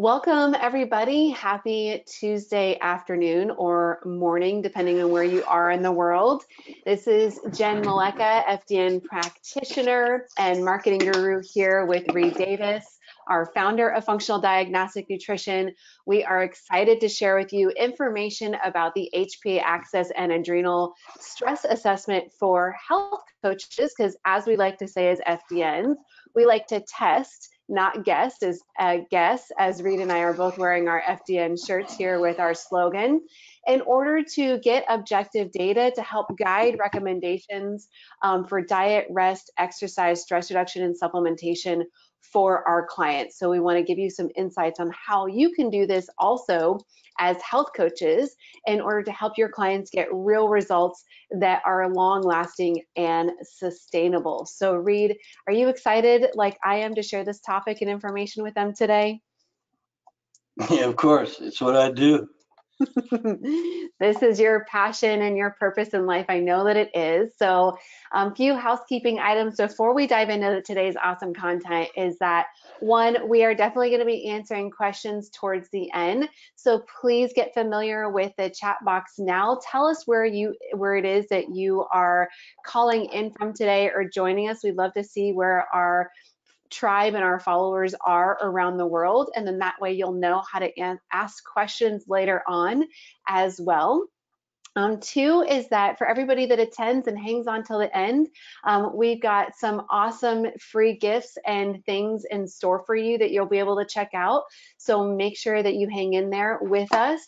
Welcome, everybody. Happy Tuesday afternoon or morning, depending on where you are in the world. This is Jen Maleka, FDN practitioner and marketing guru here with Reed Davis, our founder of Functional Diagnostic Nutrition. We are excited to share with you information about the HPA axis and adrenal stress assessment for health coaches, because as we like to say as FDNs, we like to test, not guess, is a guess, as Reed and I are both wearing our FDN shirts here with our slogan, in order to get objective data to help guide recommendations for diet, rest, exercise, stress reduction, and supplementation for our clients. So we want to give you some insights on how you can do this also as health coaches in order to help your clients get real results that are long lasting and sustainable. So Reed, are you excited like I am to share this topic and information with them today? Yeah, of course, it's what I do. This is your passion and your purpose in life. I know that it is. So a few housekeeping items before we dive into today's awesome content is that, one, we are definitely going to be answering questions towards the end. So please get familiar with the chat box now. Tell us where it is that you are calling in from today or joining us. We'd love to see where our tribe and our followers are around the world, and then that way you'll know how to ask questions later on as well. Two is that for everybody that attends and hangs on till the end, we've got some awesome free gifts and things in store for you that you'll be able to check out. So make sure that you hang in there with us.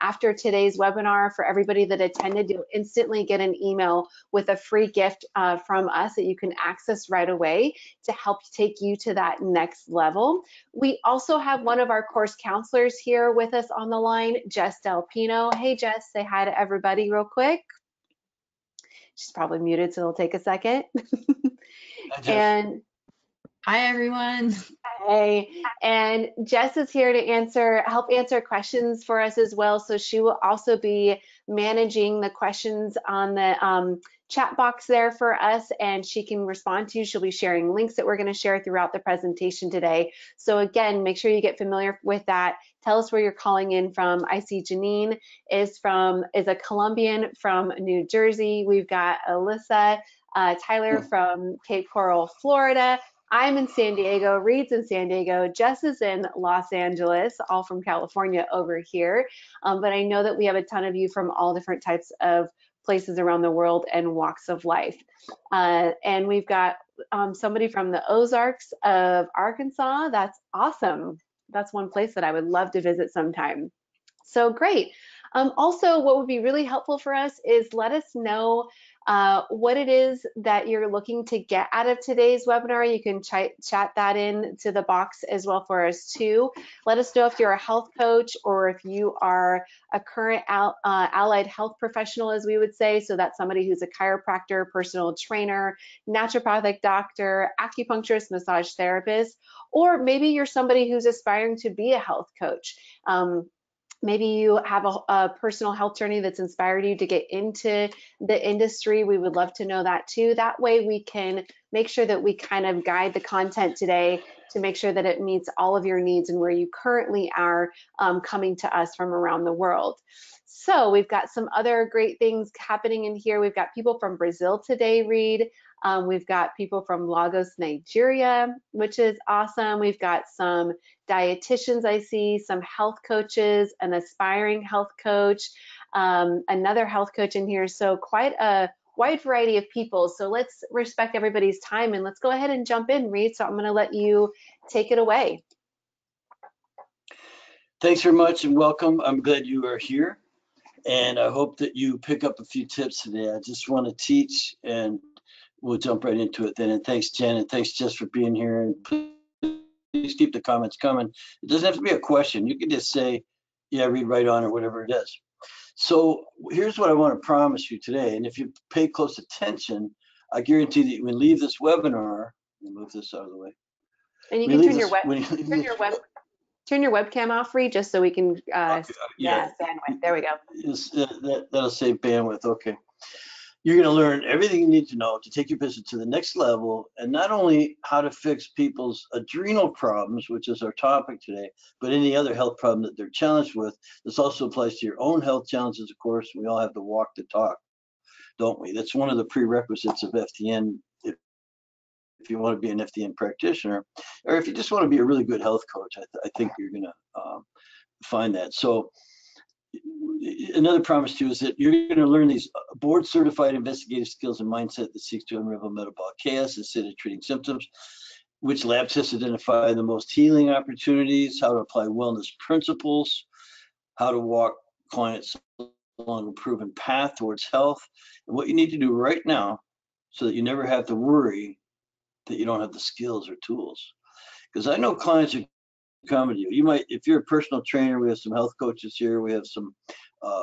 After today's webinar, for everybody that attended, you'll instantly get an email with a free gift from us that you can access right away to help take you to that next level. We also have one of our course counselors here with us on the line, Jess Delpino. Hey, Jess, say hi to everybody real quick. She's probably muted, so it'll take a second. And hi, everyone. Hey, and Jess is here to help answer questions for us as well. So she will also be managing the questions on the chat box there for us, and she can respond to you. She'll be sharing links that we're going to share throughout the presentation today. So again, make sure you get familiar with that. Tell us where you're calling in from. I see Janine is a Colombian from New Jersey. We've got Alyssa Tyler from Cape Coral, Florida. I'm in San Diego, Reed's in San Diego, Jess is in Los Angeles, all from California over here. But I know that we have a ton of you from all different types of places around the world and walks of life. And we've got somebody from the Ozarks of Arkansas. That's awesome. That's one place that I would love to visit sometime. So great. Also, what would be really helpful for us is let us know what it is that you're looking to get out of today's webinar. You can chat that in to the box as well for us too. Let us know if you're a health coach or if you are a current allied health professional, as we would say. So that's somebody who's a chiropractor, personal trainer, naturopathic doctor, acupuncturist, massage therapist, or maybe you're somebody who's aspiring to be a health coach. Maybe you have a personal health journey that's inspired you to get into the industry. We would love to know that too. That way we can make sure that we kind of guide the content today to make sure that it meets all of your needs and where you currently are coming to us from around the world. So we've got some other great things happening in here. We've got people from Brazil today, Reed. We've got people from Lagos, Nigeria, which is awesome. We've got some dietitians I see, some health coaches, an aspiring health coach, another health coach in here. So quite a wide variety of people. So let's respect everybody's time and let's go ahead and jump in, Reed. So I'm going to let you take it away. Thanks very much and welcome. I'm glad you are here. And I hope that you pick up a few tips today. I just want to teach, and we'll jump right into it then. And thanks, Jen, and thanks, Jess, for being here. And please keep the comments coming. It doesn't have to be a question. You can just say, yeah, read right on, or whatever it is. So here's what I want to promise you today. And if you pay close attention, I guarantee that you will leave this webinar. Let me move this out of the way. And you can turn your webcam off, Reed, just so we can, okay, yeah, bandwidth. There we go. That'll save bandwidth, okay. You're going to learn everything you need to know to take your business to the next level, and not only how to fix people's adrenal problems, which is our topic today, but any other health problem that they're challenged with. This also applies to your own health challenges, of course. We all have to walk the talk, don't we? That's one of the prerequisites of FDN. If you want to be an FDN practitioner, or if you just want to be a really good health coach, I think you're going to find that. So another promise too is that you're going to learn these board certified investigative skills and mindset that seeks to unravel metabolic chaos instead of treating symptoms, which lab tests identify the most healing opportunities, how to apply wellness principles, how to walk clients along a proven path towards health, and what you need to do right now so that you never have to worry that you don't have the skills or tools. Because I know clients are coming to you. You might, if you're a personal trainer, we have some health coaches here, we have some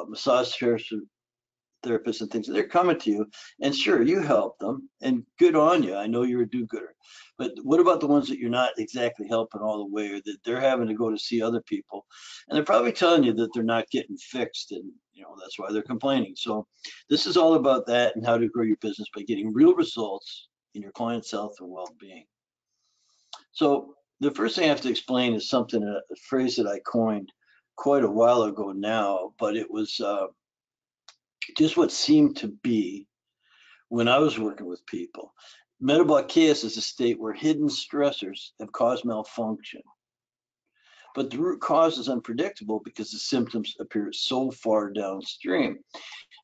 massage therapists and things. They're coming to you, and sure, you help them, and good on you. I know you're a do-gooder. But what about the ones that you're not exactly helping all the way, or that they're having to go to see other people, and they're probably telling you that they're not getting fixed, and you know that's why they're complaining. So this is all about that, and how to grow your business by getting real results in your client's health and well-being. So the first thing I have to explain is something, a phrase that I coined quite a while ago now, but it was just what seemed to be when I was working with people. Metabolic chaos is a state where hidden stressors have caused malfunction, but the root cause is unpredictable because the symptoms appear so far downstream.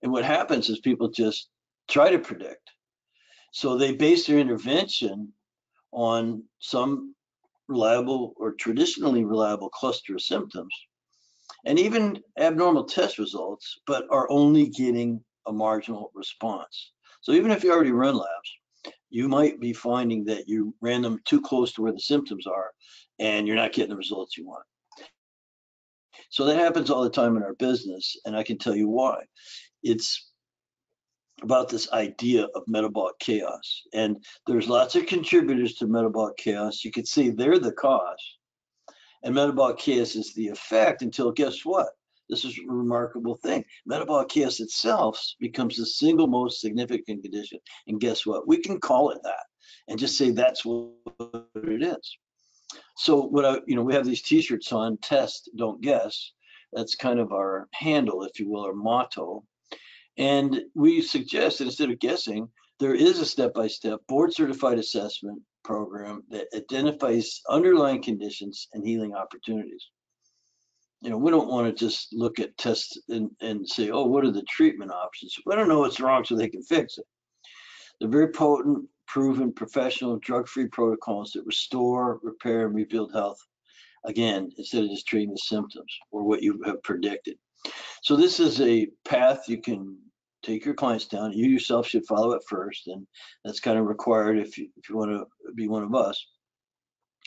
And what happens is people just try to predict. So they base their intervention on some reliable or traditionally reliable cluster of symptoms and even abnormal test results, but are only getting a marginal response. So even if you already run labs, you might be finding that you ran them too close to where the symptoms are and you're not getting the results you want. So that happens all the time in our business, and I can tell you why. It's about this idea of metabolic chaos, and there's lots of contributors to metabolic chaos. You could say they're the cause, and metabolic chaos is the effect, until, guess what, this is a remarkable thing, metabolic chaos itself becomes the single most significant condition, and guess what, we can call it that and just say that's what it is. So what I, you know, we have these t-shirts on, test, don't guess. That's kind of our handle, if you will, our motto. And we suggest that instead of guessing, there is a step-by-step board-certified assessment program that identifies underlying conditions and healing opportunities. You know, we don't want to just look at tests and say, oh, what are the treatment options? We don't know what's wrong so they can fix it. They're very potent, proven, professional, drug-free protocols that restore, repair, and rebuild health, again, instead of just treating the symptoms or what you have predicted. So this is a path you can take your clients down. You yourself should follow it first, and that's kind of required if you want to be one of us.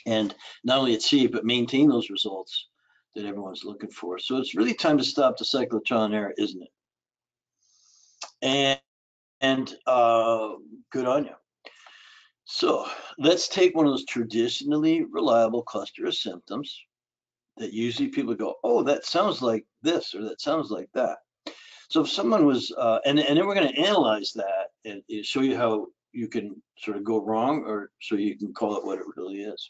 And not only achieve, but maintain those results that everyone's looking for. So it's really time to stop the cycle of trial and error, isn't it? And good on you. So let's take one of those traditionally reliable cluster of symptoms that usually people go, oh, that sounds like this, or that sounds like that. So if someone was, and then we're going to analyze that and show you how you can sort of go wrong, or so you can call it what it really is.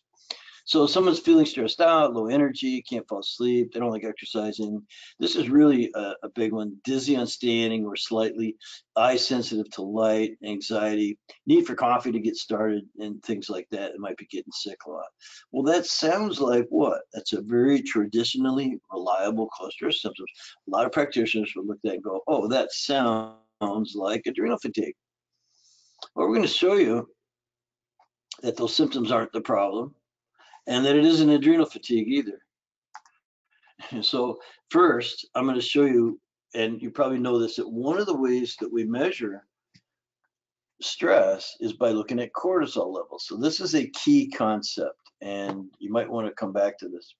So if someone's feeling stressed out, low energy, can't fall asleep, they don't like exercising. This is really a big one. Dizzy on standing or slightly, eye sensitive to light, anxiety, need for coffee to get started, and things like that. It might be getting sick a lot. Well, that sounds like what? That's a very traditionally reliable cluster of symptoms. A lot of practitioners will look at that and go, oh, that sounds like adrenal fatigue. Well, we're going to show you that those symptoms aren't the problem, and that it isn't adrenal fatigue either. So first, I'm going to show you, and you probably know this, that one of the ways that we measure stress is by looking at cortisol levels. So this is a key concept, and you might want to come back to this.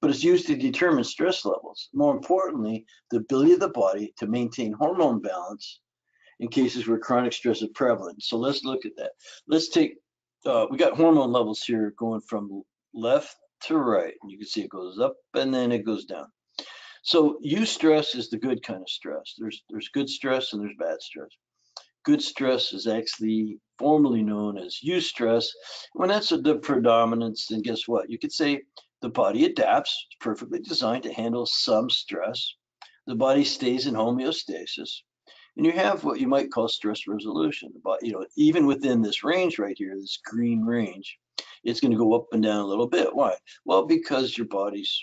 But it's used to determine stress levels. More importantly, the ability of the body to maintain hormone balance in cases where chronic stress is prevalent. So let's look at that. Let's take, we got hormone levels here going from left to right, and you can see it goes up and then it goes down. So eustress is the good kind of stress. There's good stress and there's bad stress. good stress is actually formerly known as eustress. When that's the predominance, then guess what? You could say the body adapts, it's perfectly designed to handle some stress. The body stays in homeostasis. And you have what you might call stress resolution. But you know, even within this range right here, this green range, it's going to go up and down a little bit. Why? Well, because your body's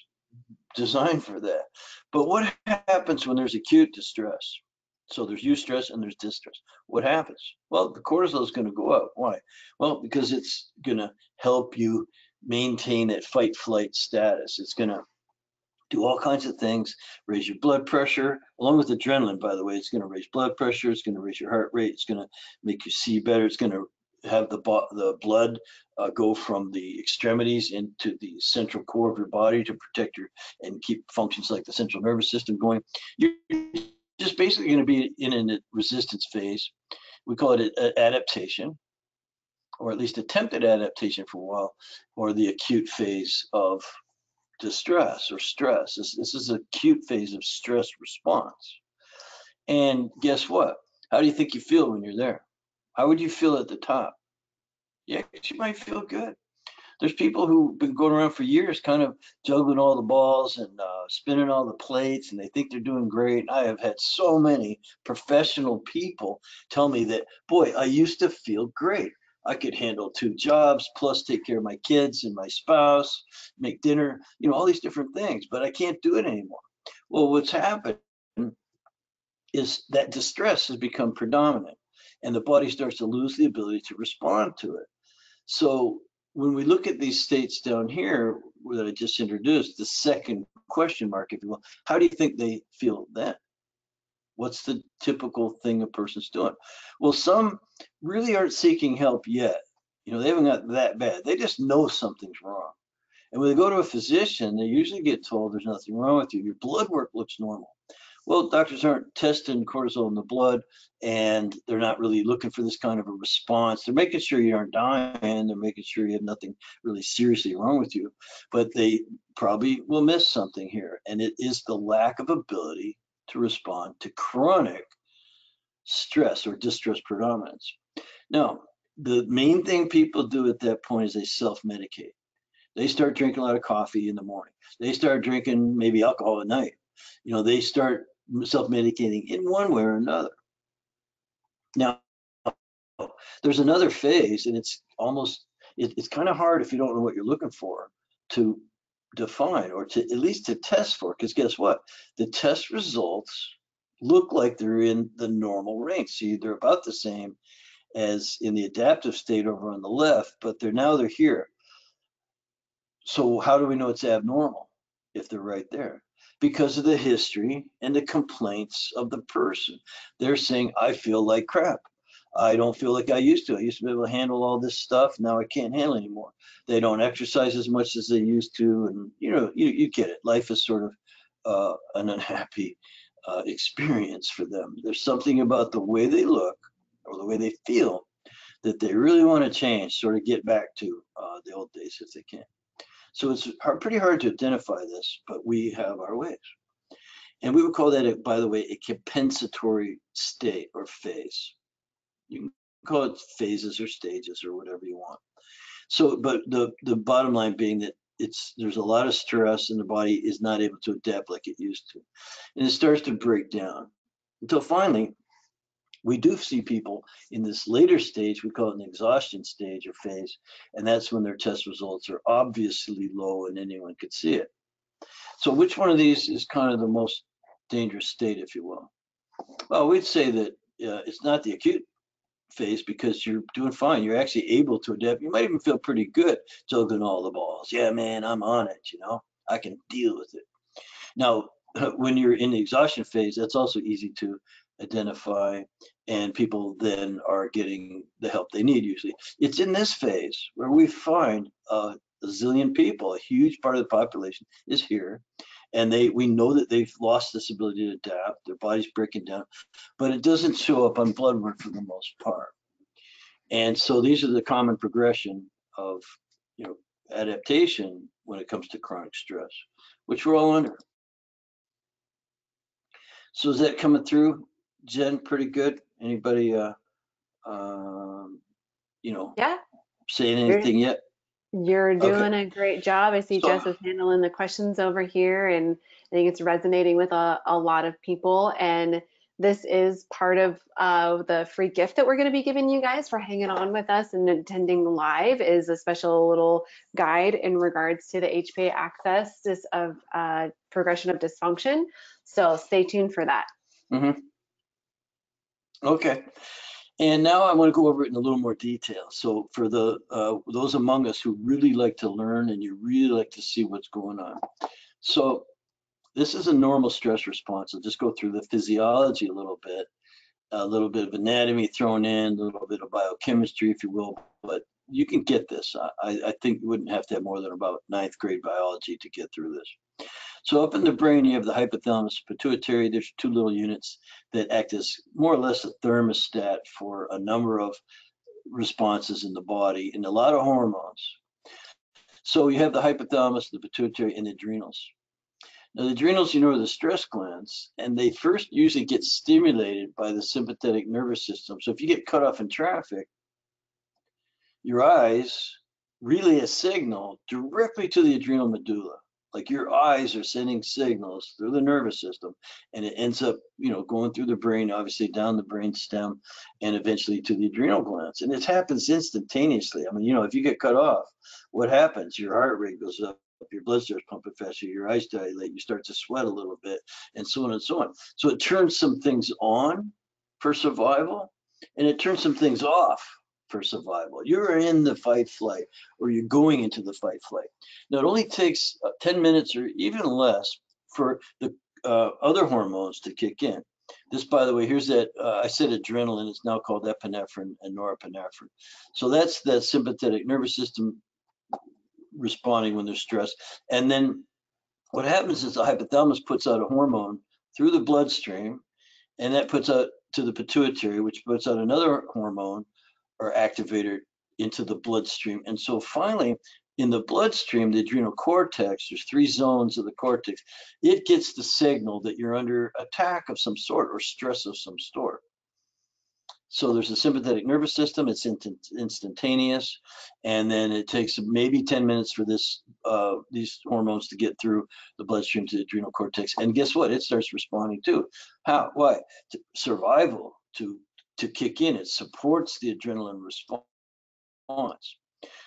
designed for that. But what happens when there's acute distress? So there's eustress and there's distress. What happens? Well, the cortisol is going to go up. Why? Well, because it's going to help you maintain that fight-flight status. It's going to do all kinds of things, raise your blood pressure, along with adrenaline, by the way. It's going to raise blood pressure, it's going to raise your heart rate, it's going to make you see better, it's going to have the blood go from the extremities into the central core of your body to protect your and keep functions like the central nervous system going. You're just basically going to be in a resistance phase. We call it an adaptation, or at least attempted adaptation for a while, or the acute phase of distress or stress. This is an acute phase of stress response. And guess what? How do you think you feel when you're there? How would you feel at the top? Yeah, you might feel good. There's people who've been going around for years kind of juggling all the balls and spinning all the plates, and they think they're doing great. I have had so many professional people tell me that, boy, I used to feel great. I could handle 2 jobs, plus take care of my kids and my spouse, make dinner, you know, all these different things, but I can't do it anymore. Well, what's happened is that distress has become predominant, and the body starts to lose the ability to respond to it. So when we look at these states down here that I just introduced, the second question mark, if you will, how do you think they feel then? What's the typical thing a person's doing? Well, some really aren't seeking help yet. You know, they haven't got that bad. They just know something's wrong. And when they go to a physician, they usually get told there's nothing wrong with you. Your blood work looks normal. Well, doctors aren't testing cortisol in the blood, and they're not really looking for this kind of a response. They're making sure you aren't dying. They're making sure you have nothing really seriously wrong with you. But they probably will miss something here, and it is the lack of ability to respond to chronic stress or distress predominance. Now, the main thing people do at that point is they self-medicate. They start drinking a lot of coffee in the morning. They start drinking maybe alcohol at night. You know, they start self-medicating in one way or another. Now, there's another phase, and it's almost, it's kind of hard if you don't know what you're looking for to define, or to at least to test for, because guess what? The test results look like they're in the normal range. See, they're about the same as in the adaptive state over on the left, but they're here. So how do we know it's abnormal if they're right there? Because of the history and the complaints of the person. They're saying, I feel like crap. I don't feel like I used to. I used to be able to handle all this stuff. Now I can't handle anymore. They don't exercise as much as they used to. And you know, you get it. Life is sort of an unhappy experience for them. There's something about the way they look or the way they feel that they really want to change, sort of get back to the old days if they can. So it's pretty hard to identify this, but we have our ways. And we would call that, by the way, a compensatory state or phase. You can call it phases or stages or whatever you want. So, but the bottom line being that there's a lot of stress and the body is not able to adapt like it used to. And it starts to break down until finally, we do see people in this later stage, we call it an exhaustion stage or phase, and that's when their test results are obviously low and anyone could see it. So which one of these is kind of the most dangerous state, if you will? Well, we'd say that it's not the acute phase because you're doing fine. You're actually able to adapt. You might even feel pretty good juggling all the balls. Yeah, man, I'm on it, you know, I can deal with it. Now, when you're in the exhaustion phase, that's also easy to identify, and people then are getting the help they need usually. It's in this phase where we find a zillion people, a huge part of the population is here, and we know that they've lost this ability to adapt, their body's breaking down, but it doesn't show up on blood work for the most part. And so these are the common progression of, you know, adaptation when it comes to chronic stress, which we're all under. So is that coming through, Jen, pretty good? Anybody saying anything yet? You're doing a great job. I see Jess is handling the questions over here, and I think it's resonating with a lot of people. And this is part of the free gift that we're going to be giving you guys for hanging on with us and attending live, is a special little guide in regards to the HPA axis of progression of dysfunction. So stay tuned for that. Mm-hmm. Okay. And now I want to go over it in a little more detail. So for the those among us who really like to learn and you really like to see what's going on. So this is a normal stress response. I'll just go through the physiology a little bit of anatomy thrown in, a little bit of biochemistry, if you will, but you can get this. I think you wouldn't have to have more than about 9th grade biology to get through this. So up in the brain, you have the hypothalamus, pituitary. There's two little units that act as more or less a thermostat for a number of responses in the body and a lot of hormones. So you have the hypothalamus, the pituitary, and the adrenals. Now the adrenals, you know, are the stress glands, and they first usually get stimulated by the sympathetic nervous system. So if you get cut off in traffic, your eyes relay a signal directly to the adrenal medulla. Like your eyes are sending signals through the nervous system, and it ends up, you know, going through the brain, obviously down the brain stem, and eventually to the adrenal glands. And it happens instantaneously. I mean, you know, if you get cut off, what happens? Your heart rate goes up, your blood starts pumping faster, your eyes dilate, you start to sweat a little bit, and so on and so on. So it turns some things on for survival, and it turns some things off for survival. You're in the fight flight, or you're going into the fight flight. Now it only takes 10 minutes or even less for the other hormones to kick in. This, by the way, here's that, I said adrenaline, it's now called epinephrine and norepinephrine. So that's that sympathetic nervous system responding when they're stressed. And then what happens is the hypothalamus puts out a hormone through the bloodstream, and that puts out to the pituitary, which puts out another hormone or activator into the bloodstream. And so finally, in the bloodstream, the adrenal cortex, there's 3 zones of the cortex, it gets the signal that you're under attack of some sort or stress of some sort. So there's a sympathetic nervous system, it's instantaneous, and then it takes maybe 10 minutes for this these hormones to get through the bloodstream to the adrenal cortex. And guess what? It starts responding too. How? Why? To survival, to kick in. It supports the adrenaline response.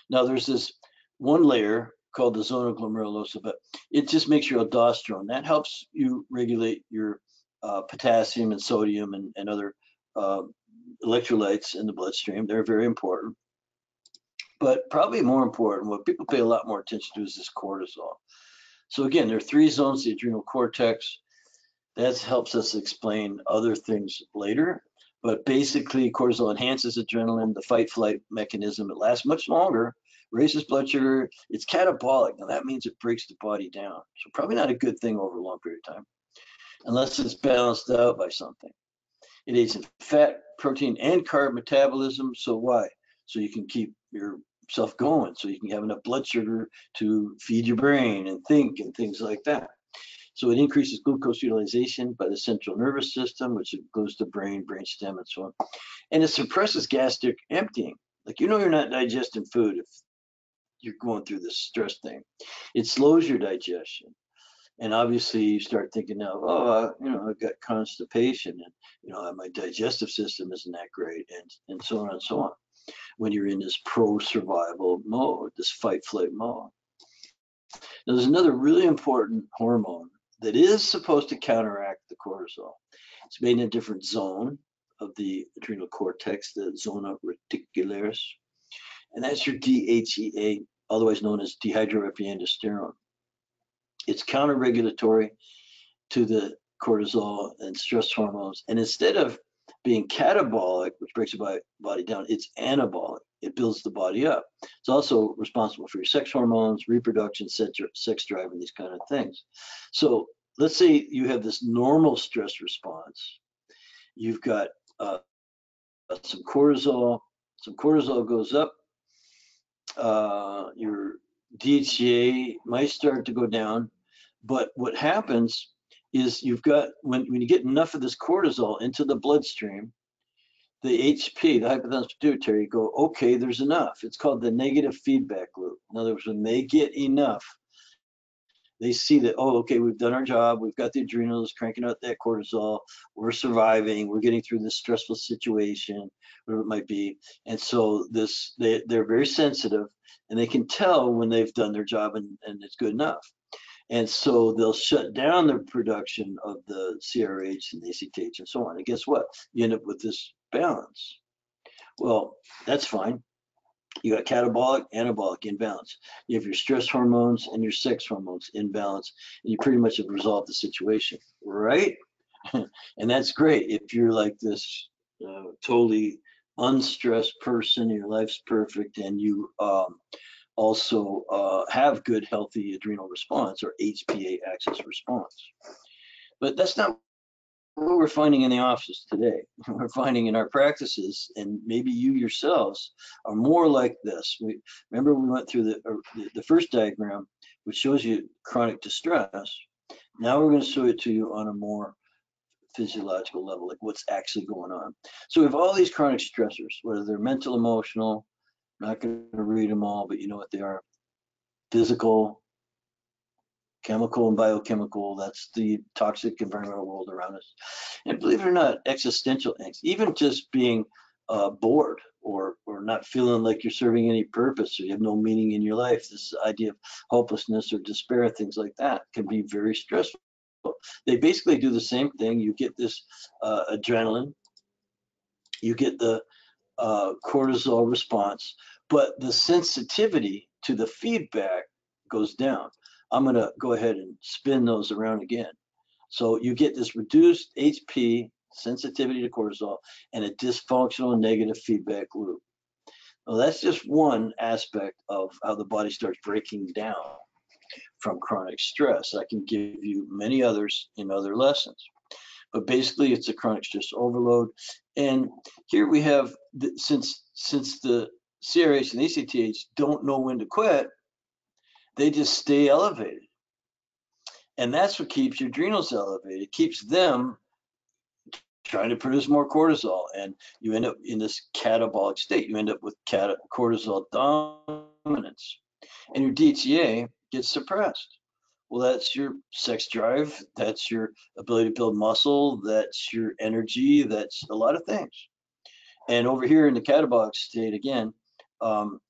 Now there's this one layer called the zona glomerulosa, but it just makes your aldosterone. That helps you regulate your potassium and sodium and other electrolytes in the bloodstream. They're very important. But probably more important, what people pay a lot more attention to, is this cortisol. So again, there are 3 zones, the adrenal cortex. That helps us explain other things later. But basically, cortisol enhances adrenaline, the fight-flight mechanism. It lasts much longer, raises blood sugar. It's catabolic. Now, that means it breaks the body down. So probably not a good thing over a long period of time, unless it's balanced out by something. It aids in fat, protein, and carb metabolism. So why? So you can keep yourself going, so you can have enough blood sugar to feed your brain and think and things like that. So it increases glucose utilization by the central nervous system, which goes to brain, brainstem, and so on. And it suppresses gastric emptying. Like, you know, you're not digesting food if you're going through this stress thing. It slows your digestion. And obviously, you start thinking now, oh, you know, I've got constipation, and, you know, my digestive system isn't that great, and so on and so on. When you're in this pro-survival mode, this fight-flight mode. Now, there's another really important hormone that is supposed to counteract the cortisol. It's made in a different zone of the adrenal cortex, the zona reticularis, and that's your DHEA, otherwise known as dehydroepiandrosterone. It's counter-regulatory to the cortisol and stress hormones, and instead of being catabolic, which breaks the body down, it's anabolic. It builds the body up. It's also responsible for your sex hormones, reproduction, sex drive, and these kind of things. So let's say you have this normal stress response. You've got some cortisol. Some cortisol goes up. Your DHEA might start to go down. But what happens is you've got, when you get enough of this cortisol into the bloodstream, the HPA, the hypothalamus pituitary, go, okay, there's enough. It's called the negative feedback loop. In other words, when they get enough, they see that, oh, okay, we've done our job. We've got the adrenals cranking out that cortisol. We're surviving. We're getting through this stressful situation, whatever it might be. And so this, they're very sensitive, and they can tell when they've done their job and it's good enough. And so they'll shut down the production of the CRH and the ACTH and so on. And guess what? You end up with this balance. Well, that's fine. You got catabolic, anabolic imbalance. You have your stress hormones and your sex hormones in balance, and you pretty much have resolved the situation, right? And that's great if you're like this totally unstressed person, your life's perfect, and you also have good healthy adrenal response or HPA axis response. But that's not what we're finding in the office today. We're finding in our practices, and maybe you yourselves are more like this. We remember we went through the first diagram, which shows you chronic distress. Now we're going to show it to you on a more physiological level, like what's actually going on. So we have all these chronic stressors, whether they're mental, emotional, I'm not going to read them all, but you know what they are: physical, chemical and biochemical. That's the toxic environmental world around us. And believe it or not, existential angst, even just being bored or not feeling like you're serving any purpose or you have no meaning in your life, this idea of hopelessness or despair, things like that can be very stressful. They basically do the same thing. You get this adrenaline, you get the cortisol response, but the sensitivity to the feedback goes down. I'm going to go ahead and spin those around again. So you get this reduced HP, sensitivity to cortisol, and a dysfunctional negative feedback loop. Now, that's just one aspect of how the body starts breaking down from chronic stress. I can give you many others in other lessons. But basically, it's a chronic stress overload. And here we have, since the CRH and ACTH don't know when to quit, they just stay elevated. And that's what keeps your adrenals elevated. It keeps them trying to produce more cortisol. And you end up in this catabolic state. You end up with cortisol dominance. And your DHEA gets suppressed. Well, that's your sex drive. That's your ability to build muscle. That's your energy. That's a lot of things. And over here in the catabolic state, again,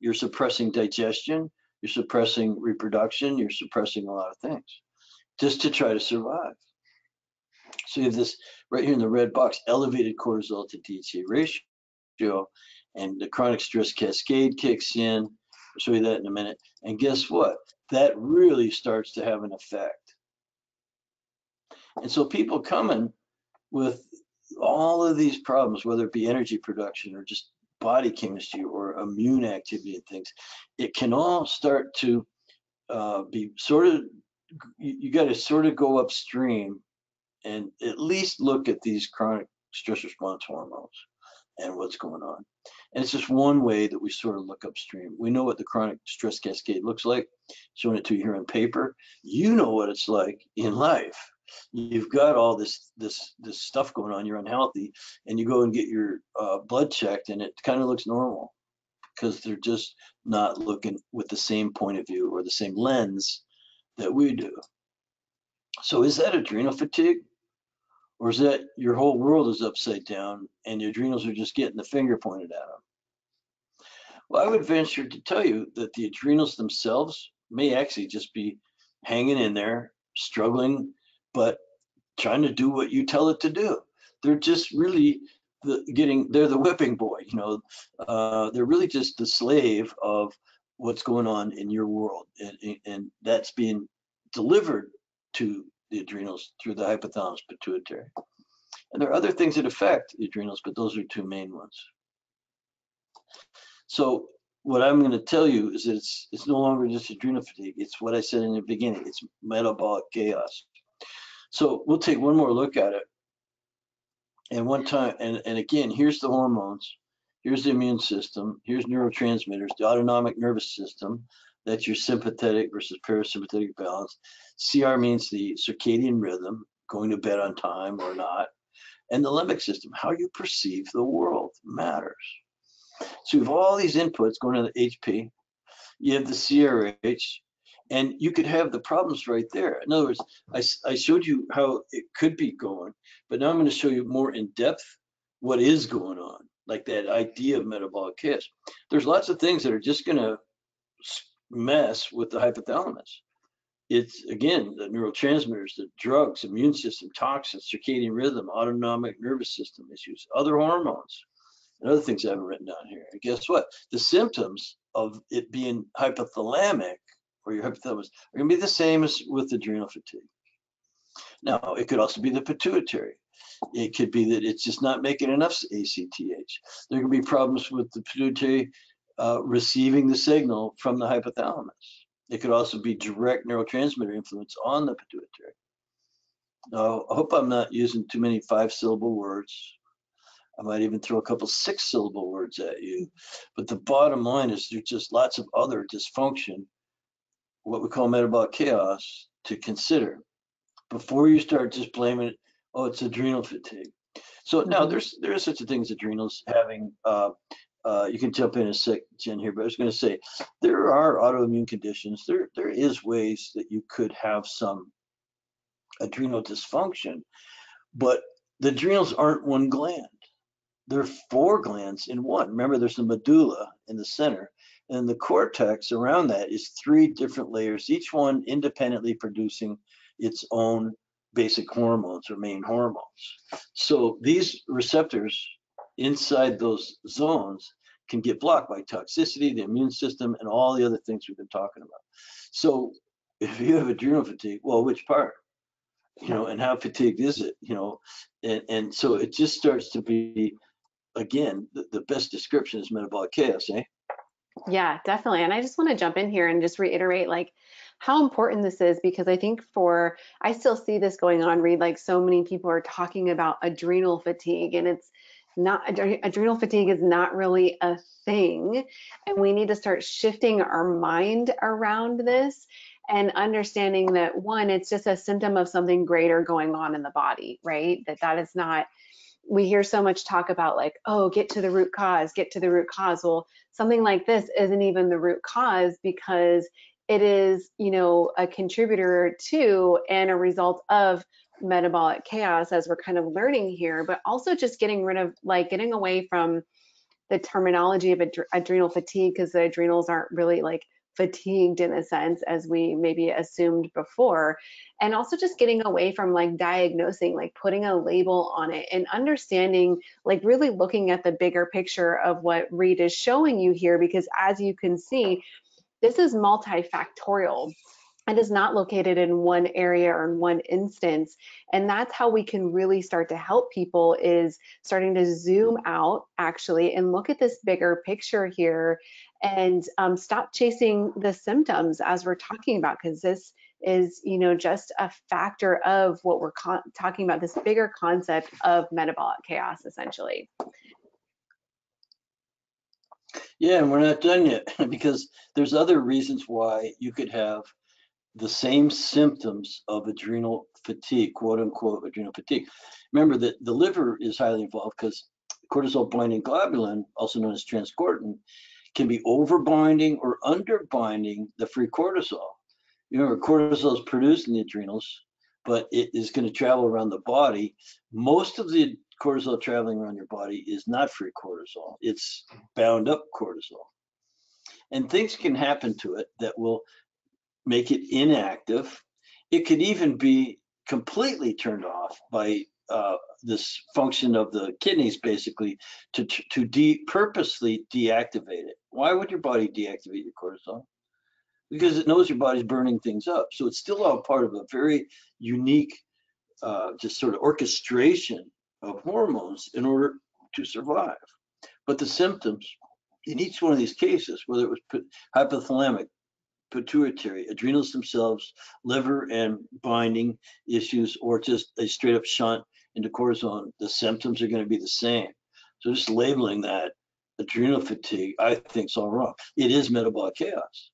you're suppressing digestion. You're suppressing reproduction, you're suppressing a lot of things just to try to survive. So you have this right here in the red box, elevated cortisol to DHEA ratio, and the chronic stress cascade kicks in. I'll show you that in a minute. And guess what? That really starts to have an effect. And so people coming with all of these problems, whether it be energy production or just body chemistry or immune activity and things, it can all start to be sort of, you got to sort of go upstream and at least look at these chronic stress response hormones and what's going on. And it's just one way that we sort of look upstream. We know what the chronic stress cascade looks like, showing it to you here on paper. You know what it's like in life. You've got all this stuff going on, you're unhealthy, and you go and get your blood checked and it kind of looks normal because they're just not looking with the same point of view or the same lens that we do. So is that adrenal fatigue? Or is that your whole world is upside down and your adrenals are just getting the finger pointed at them? Well, I would venture to tell you that the adrenals themselves may actually just be hanging in there, struggling, but trying to do what you tell it to do. They're just really they're the whipping boy, you know. They're really just the slave of what's going on in your world. And that's being delivered to the adrenals through the hypothalamus pituitary. And there are other things that affect the adrenals, but those are two main ones. So what I'm going to tell you is that it's no longer just adrenal fatigue. It's what I said in the beginning. It's metabolic chaos. So we'll take one more look at it. And one time, and again, here's the hormones, here's the immune system, here's neurotransmitters, the autonomic nervous system, that's your sympathetic versus parasympathetic balance. CR means the circadian rhythm, going to bed on time or not. and the limbic system, how you perceive the world matters. So you have all these inputs going to the HP, you have the CRH, and you could have the problems right there. In other words, I showed you how it could be going, but now I'm going to show you more in depth what is going on, like that idea of metabolic chaos. There's lots of things that are just going to mess with the hypothalamus. It's, again, the neurotransmitters, the drugs, immune system, toxins, circadian rhythm, autonomic nervous system issues, other hormones, and other things I haven't written down here. And guess what? The symptoms of it being hypothalamic, or your hypothalamus, are going to be the same as with adrenal fatigue. Now, it could also be the pituitary. It could be that it's just not making enough ACTH. There could be problems with the pituitary receiving the signal from the hypothalamus. It could also be direct neurotransmitter influence on the pituitary. Now, I hope I'm not using too many 5-syllable words. I might even throw a couple 6-syllable words at you. But the bottom line is there's just lots of other dysfunction, what we call metabolic chaos, to consider before you start just blaming it, oh, it's adrenal fatigue. So now there is such a thing as adrenals having, you can jump in a sec, Jen, here, but I was going to say there are autoimmune conditions. There is ways that you could have some adrenal dysfunction, but the adrenals aren't one gland. They're 4 glands in one. Remember, there's the medulla in the center, and the cortex around that is 3 different layers, each one independently producing its own basic hormones or main hormones. So these receptors inside those zones can get blocked by toxicity, the immune system, and all the other things we've been talking about. So if you have adrenal fatigue, well, which part? You know, and how fatigued is it? You know, and so it just starts to be, again, the best description is metabolic chaos, eh? Yeah, definitely. And I just want to jump in here and just reiterate, like, how important this is, because I think I still see this going on, Reed, like so many people are talking about adrenal fatigue, and it's not, adrenal fatigue is not really a thing. And we need to start shifting our mind around this and understanding that, one, it's just a symptom of something greater going on in the body, right? That is not, we hear so much talk about like, oh, get to the root cause, get to the root cause. Well, something like this isn't even the root cause, because it is, you know, a contributor to and a result of metabolic chaos, as we're kind of learning here, but also just getting rid of, like, getting away from the terminology of adrenal fatigue, because the adrenals aren't really like fatigued in a sense as we maybe assumed before. And also just getting away from like diagnosing, like putting a label on it, and understanding, like really looking at the bigger picture of what Reed is showing you here, because as you can see, this is multifactorial. It is not located in one area or in one instance. And that's how we can really start to help people, is starting to zoom out actually and look at this bigger picture here, and stop chasing the symptoms as we're talking about, because this is, you know, just a factor of what we're talking about, this bigger concept of metabolic chaos, essentially. Yeah, and we're not done yet, because there's other reasons why you could have the same symptoms of adrenal fatigue, quote unquote adrenal fatigue. Remember that the liver is highly involved, because cortisol binding globulin, also known as transcortin, can be overbinding or underbinding the free cortisol. You remember, cortisol is produced in the adrenals, but it is going to travel around the body. Most of the cortisol traveling around your body is not free cortisol, it's bound up cortisol. And things can happen to it that will make it inactive. It could even be completely turned off by this function of the kidneys, basically, to purposely deactivate it. Why would your body deactivate your cortisol? Because it knows your body's burning things up. So it's still all part of a very unique, just sort of orchestration of hormones in order to survive. But the symptoms in each one of these cases, whether it was hypothalamic, pituitary, adrenals themselves, liver and binding issues, or just a straight up shunt into cortisol, the symptoms are going to be the same. So just labeling that adrenal fatigue, I think, is all wrong. It is metabolic chaos.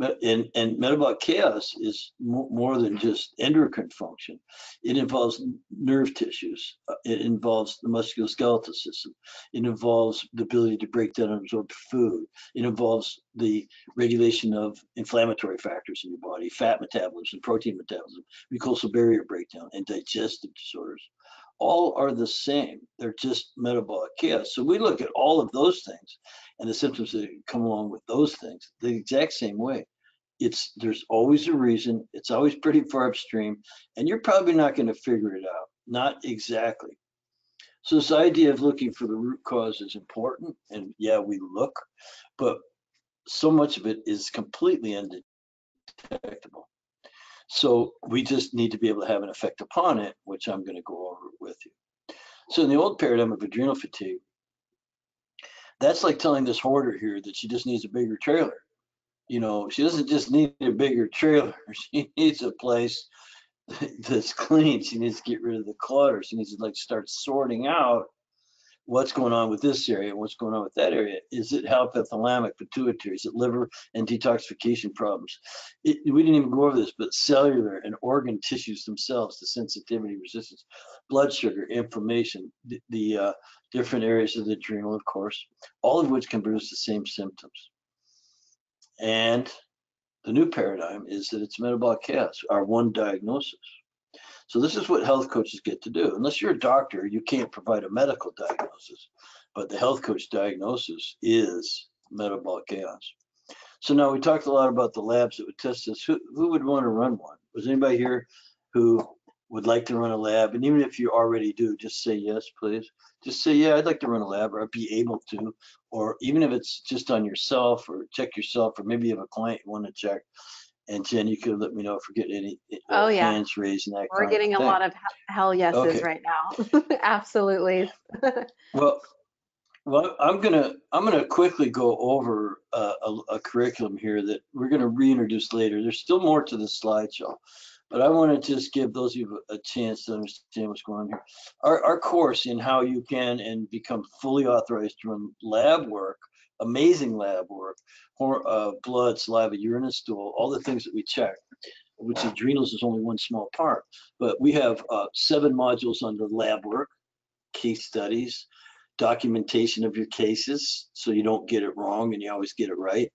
And metabolic chaos is more than just endocrine function. It involves nerve tissues. It involves the musculoskeletal system. It involves the ability to break down and absorb food. It involves the regulation of inflammatory factors in your body, fat metabolism, protein metabolism, mucosal barrier breakdown, and digestive disorders. All are the same. They're just metabolic chaos. So we look at all of those things and the symptoms that come along with those things the exact same way. There's always a reason. It's always pretty far upstream, and you're probably not going to figure it out. Not exactly. So this idea of looking for the root cause is important, and yeah, we look, but so much of it is completely undetectable. So we just need to be able to have an effect upon it, which I'm going to go over with you. So in the old paradigm of adrenal fatigue, that's like telling this hoarder here that she just needs a bigger trailer. You know, she doesn't just need a bigger trailer. She needs a place that's clean. She needs to get rid of the clutter. She needs to like start sorting out what's going on with this area, what's going on with that area. Is it hypothalamic, pituitary? Is it liver and detoxification problems? We didn't even go over this, but cellular and organ tissues themselves, the sensitivity, resistance, blood sugar, inflammation, the different areas of the adrenal, of course, all of which can produce the same symptoms. And the new paradigm is that it's metabolic chaos, our one diagnosis. So this is what health coaches get to do. Unless you're a doctor, you can't provide a medical diagnosis, but the health coach diagnosis is metabolic chaos. So now we talked a lot about the labs that would test this. Who would want to run one? Was anybody here who would like to run a lab? And even if you already do, just say yes, please. Just say, yeah, I'd like to run a lab, or I'd be able to, or even if it's just on yourself or check yourself, or maybe you have a client you want to check. And Jen, you could let me know if we're getting any hands raised and that. We're getting a lot of hell yeses right now. Absolutely. well, I'm gonna quickly go over a curriculum here that we're gonna reintroduce later. There's still more to the slideshow, but I want to just give those of you a chance to understand what's going on here. Our course in how you can and become fully authorized to run lab work. Amazing lab work, blood, saliva, urine, and stool, all the things that we check, which adrenals is only one small part. But we have 7 modules under lab work, case studies, documentation of your cases, so you don't get it wrong and you always get it right.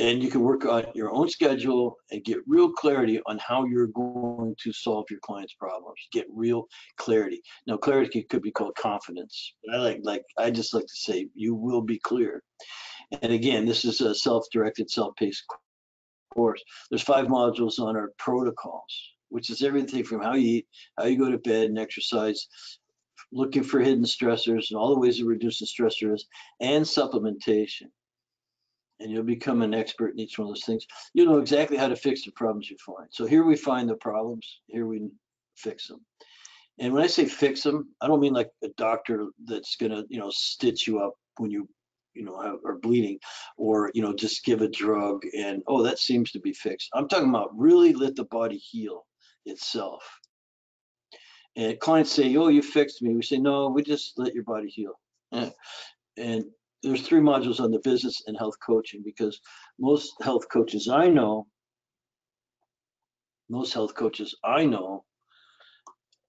And you can work on your own schedule and get real clarity on how you're going to solve your client's problems. Get real clarity. Now, clarity could be called confidence, but I just like to say you will be clear. And again, this is a self-directed, self-paced course. There's 5 modules on our protocols, which is everything from how you eat, how you go to bed and exercise, looking for hidden stressors and all the ways to reduce the stressors, and supplementation. And you'll become an expert in each one of those things. You'll know exactly how to fix the problems you find. So here we find the problems, here we fix them. And when I say fix them, I don't mean like a doctor that's gonna, you know, stitch you up when you, are bleeding, or, just give a drug and, oh, that seems to be fixed. I'm talking about really let the body heal itself. And clients say, oh, you fixed me. We say, no, we just let your body heal. And there's 3 modules on the business and health coaching, because most health coaches I know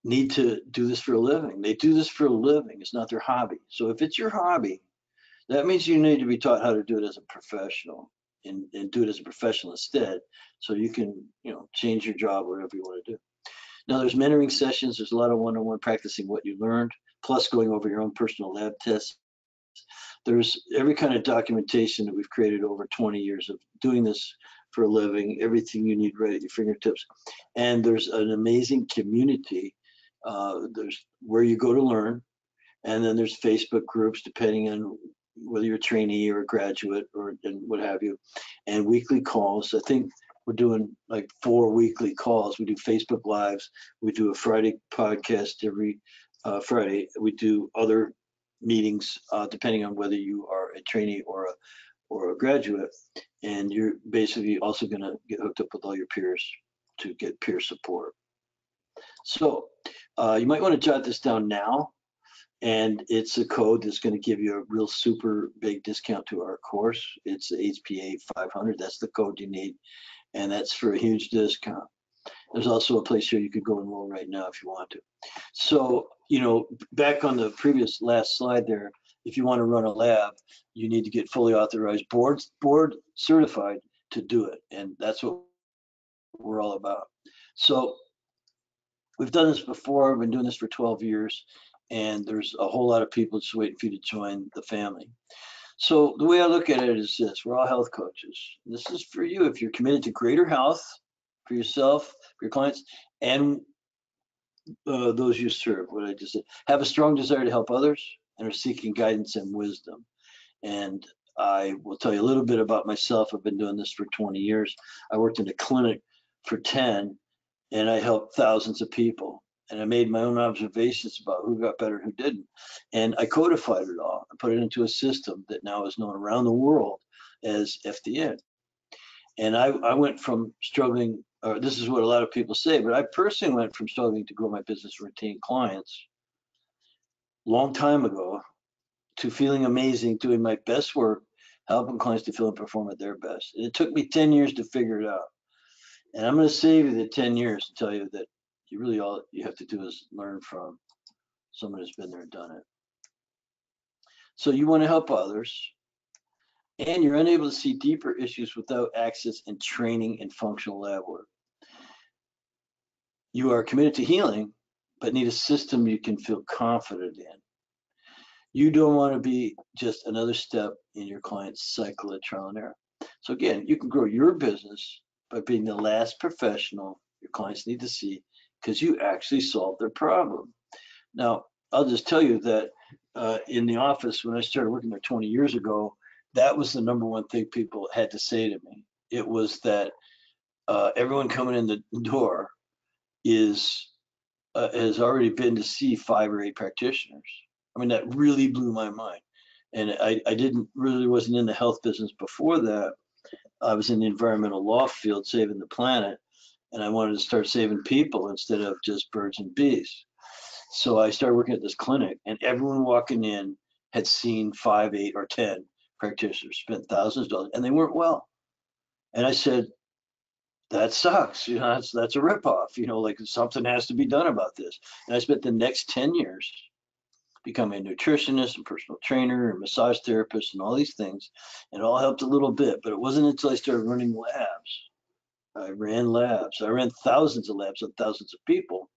need to do this for a living. They do this for a living. It's not their hobby. So if it's your hobby, that means you need to be taught how to do it as a professional and do it as a professional instead. So you can, change your job, whatever you want to do. Now there's mentoring sessions. There's a lot of one-on-one practicing what you learned, plus going over your own personal lab tests. There's every kind of documentation that we've created over 20 years of doing this for a living, everything you need right at your fingertips. And there's an amazing community. There's where you go to learn. And then there's Facebook groups, depending on whether you're a trainee or a graduate and what have you. And weekly calls. I think we're doing like 4 weekly calls. We do Facebook Lives. We do a Friday podcast every Friday. We do other meetings depending on whether you are a trainee or a graduate, and you're basically also going to get hooked up with all your peers to get peer support. So you might want to jot this down now And it's a code that's going to give you a real super big discount to our course. It's HPA 500. That's the code you need. And that's for a huge discount. There's also a place here you could go enroll right now if you want to. So, you know, back on the previous last slide there, if you want to run a lab, you need to get fully authorized, board certified to do it. And that's what we're all about. So we've done this before. I've been doing this for 12 years. And there's a whole lot of people just waiting for you to join the family. So the way I look at it is this: we're all health coaches. This is for you if you're committed to greater health for yourself, for your clients, and those you serve. What I just said: have a strong desire to help others and are seeking guidance and wisdom. And I will tell you a little bit about myself. I've been doing this for 20 years. I worked in a clinic for 10, and I helped thousands of people. And I made my own observations about who got better and who didn't. And I codified it all. I put it into a system that now is known around the world as FDN. And I went from struggling, or this is what a lot of people say, but I personally went from struggling to grow my business, retain clients a long time ago, to feeling amazing, doing my best work, helping clients to feel and perform at their best. And it took me 10 years to figure it out. And I'm gonna save you the 10 years to tell you that you really, all you have to do is learn from someone who's been there and done it. So you want to help others, and you're unable to see deeper issues without access and training in functional lab work. You are committed to healing, but need a system you can feel confident in. You don't want to be just another step in your client's cycle of trial and error. So again, you can grow your business by being the last professional your clients need to see, because you actually solved their problem. Now, I'll just tell you that in the office, when I started working there 20 years ago, that was the number one thing people had to say to me. It was that everyone coming in the door is has already been to see 5 or 8 practitioners. I mean, that really blew my mind. And I wasn't in the health business before that. I was in the environmental law field, saving the planet. And I wanted to start saving people instead of just birds and bees. So I started working at this clinic, and everyone walking in had seen 5, 8, or 10 practitioners, spent thousands of dollars, and they weren't well. And I said, that sucks, you know, that's a ripoff, you know, like something has to be done about this. And I spent the next 10 years becoming a nutritionist and personal trainer and massage therapist and all these things. And it all helped a little bit, but it wasn't until I started running labs. I ran labs. I ran thousands of labs on thousands of people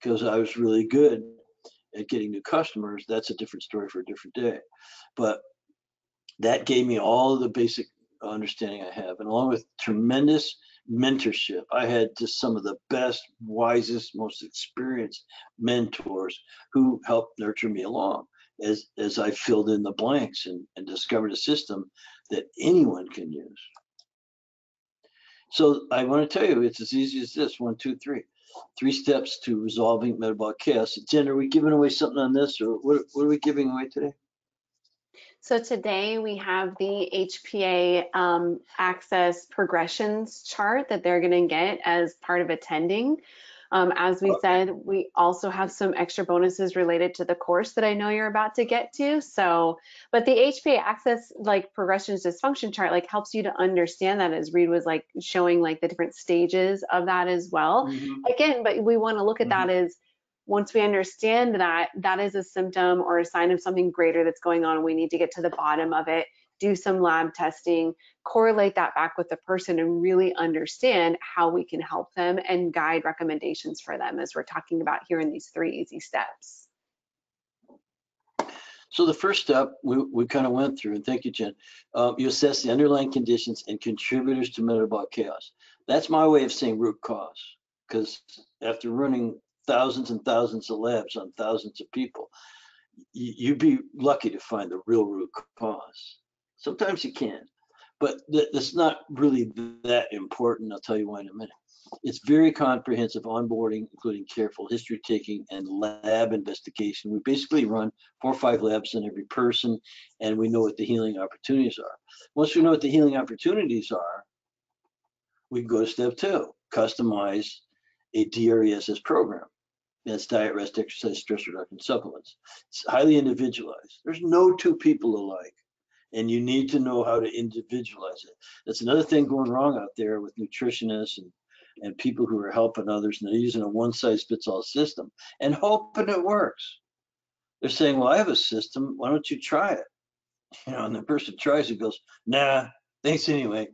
because I was really good at getting new customers. That's a different story for a different day. But that gave me all of the basic understanding I have. And along with tremendous mentorship, I had just some of the best, wisest, most experienced mentors who helped nurture me along as I filled in the blanks and discovered a system that anyone can use. So I want to tell you, it's as easy as this: 1, 2, 3. 3 steps to resolving metabolic chaos. Jen, are we giving away something on this, or what are we giving away today? So today we have the HPA axis progressions chart that they're going to get as part of attending. As we said, we also have some extra bonuses related to the course that I know you're about to get to. So, but the HPA axis, like progressions dysfunction chart, like helps you to understand that, as Reed was like showing like the different stages of that as well. Mm-hmm. Again, but we want to look at that as once we understand that, that is a symptom or a sign of something greater that's going on. We need to get to the bottom of it, do some lab testing, correlate that back with the person, and really understand how we can help them and guide recommendations for them, as we're talking about here in these 3 easy steps. So the first step we kind of went through, and thank you, Jen, you assess the underlying conditions and contributors to metabolic chaos. That's my way of saying root cause, because after running thousands and thousands of labs on thousands of people, you'd be lucky to find the real root cause. Sometimes you can, but that's not really that important. I'll tell you why in a minute. It's very comprehensive onboarding, including careful history taking and lab investigation. We basically run 4 or 5 labs on every person, and we know what the healing opportunities are. Once we know what the healing opportunities are, we can go to step 2, customize a DHEA program. and it's diet, rest, exercise, stress reduction, supplements. It's highly individualized. There's no two people alike, and you need to know how to individualize it. That's another thing going wrong out there with nutritionists and people who are helping others, and they're using a one-size-fits-all system and hoping it works. They're saying, well, I have a system, why don't you try it? You know, and the person tries it, goes, nah, thanks anyway.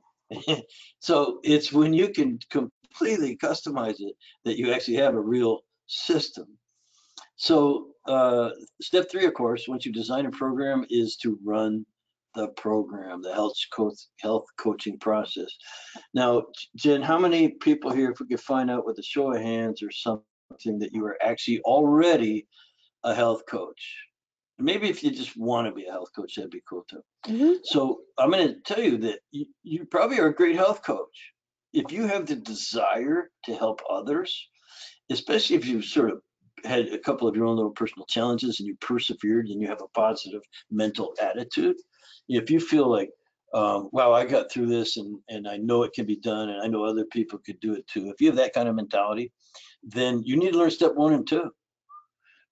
So it's when you can completely customize it that you actually have a real system. So step three, of course, once you design a program, is to run the program, the health coaching process. Now, Jen, how many people here, if we could find out with a show of hands or something, that you are actually already a health coach? Maybe if you just want to be a health coach, that'd be cool too. Mm-hmm. So I'm going to tell you that you probably are a great health coach if you have the desire to help others, especially if you've sort of had a couple of your own little personal challenges and you persevered and you have a positive mental attitude. If you feel like, wow, I got through this and I know it can be done and I know other people could do it too. If you have that kind of mentality, then you need to learn step 1 and 2,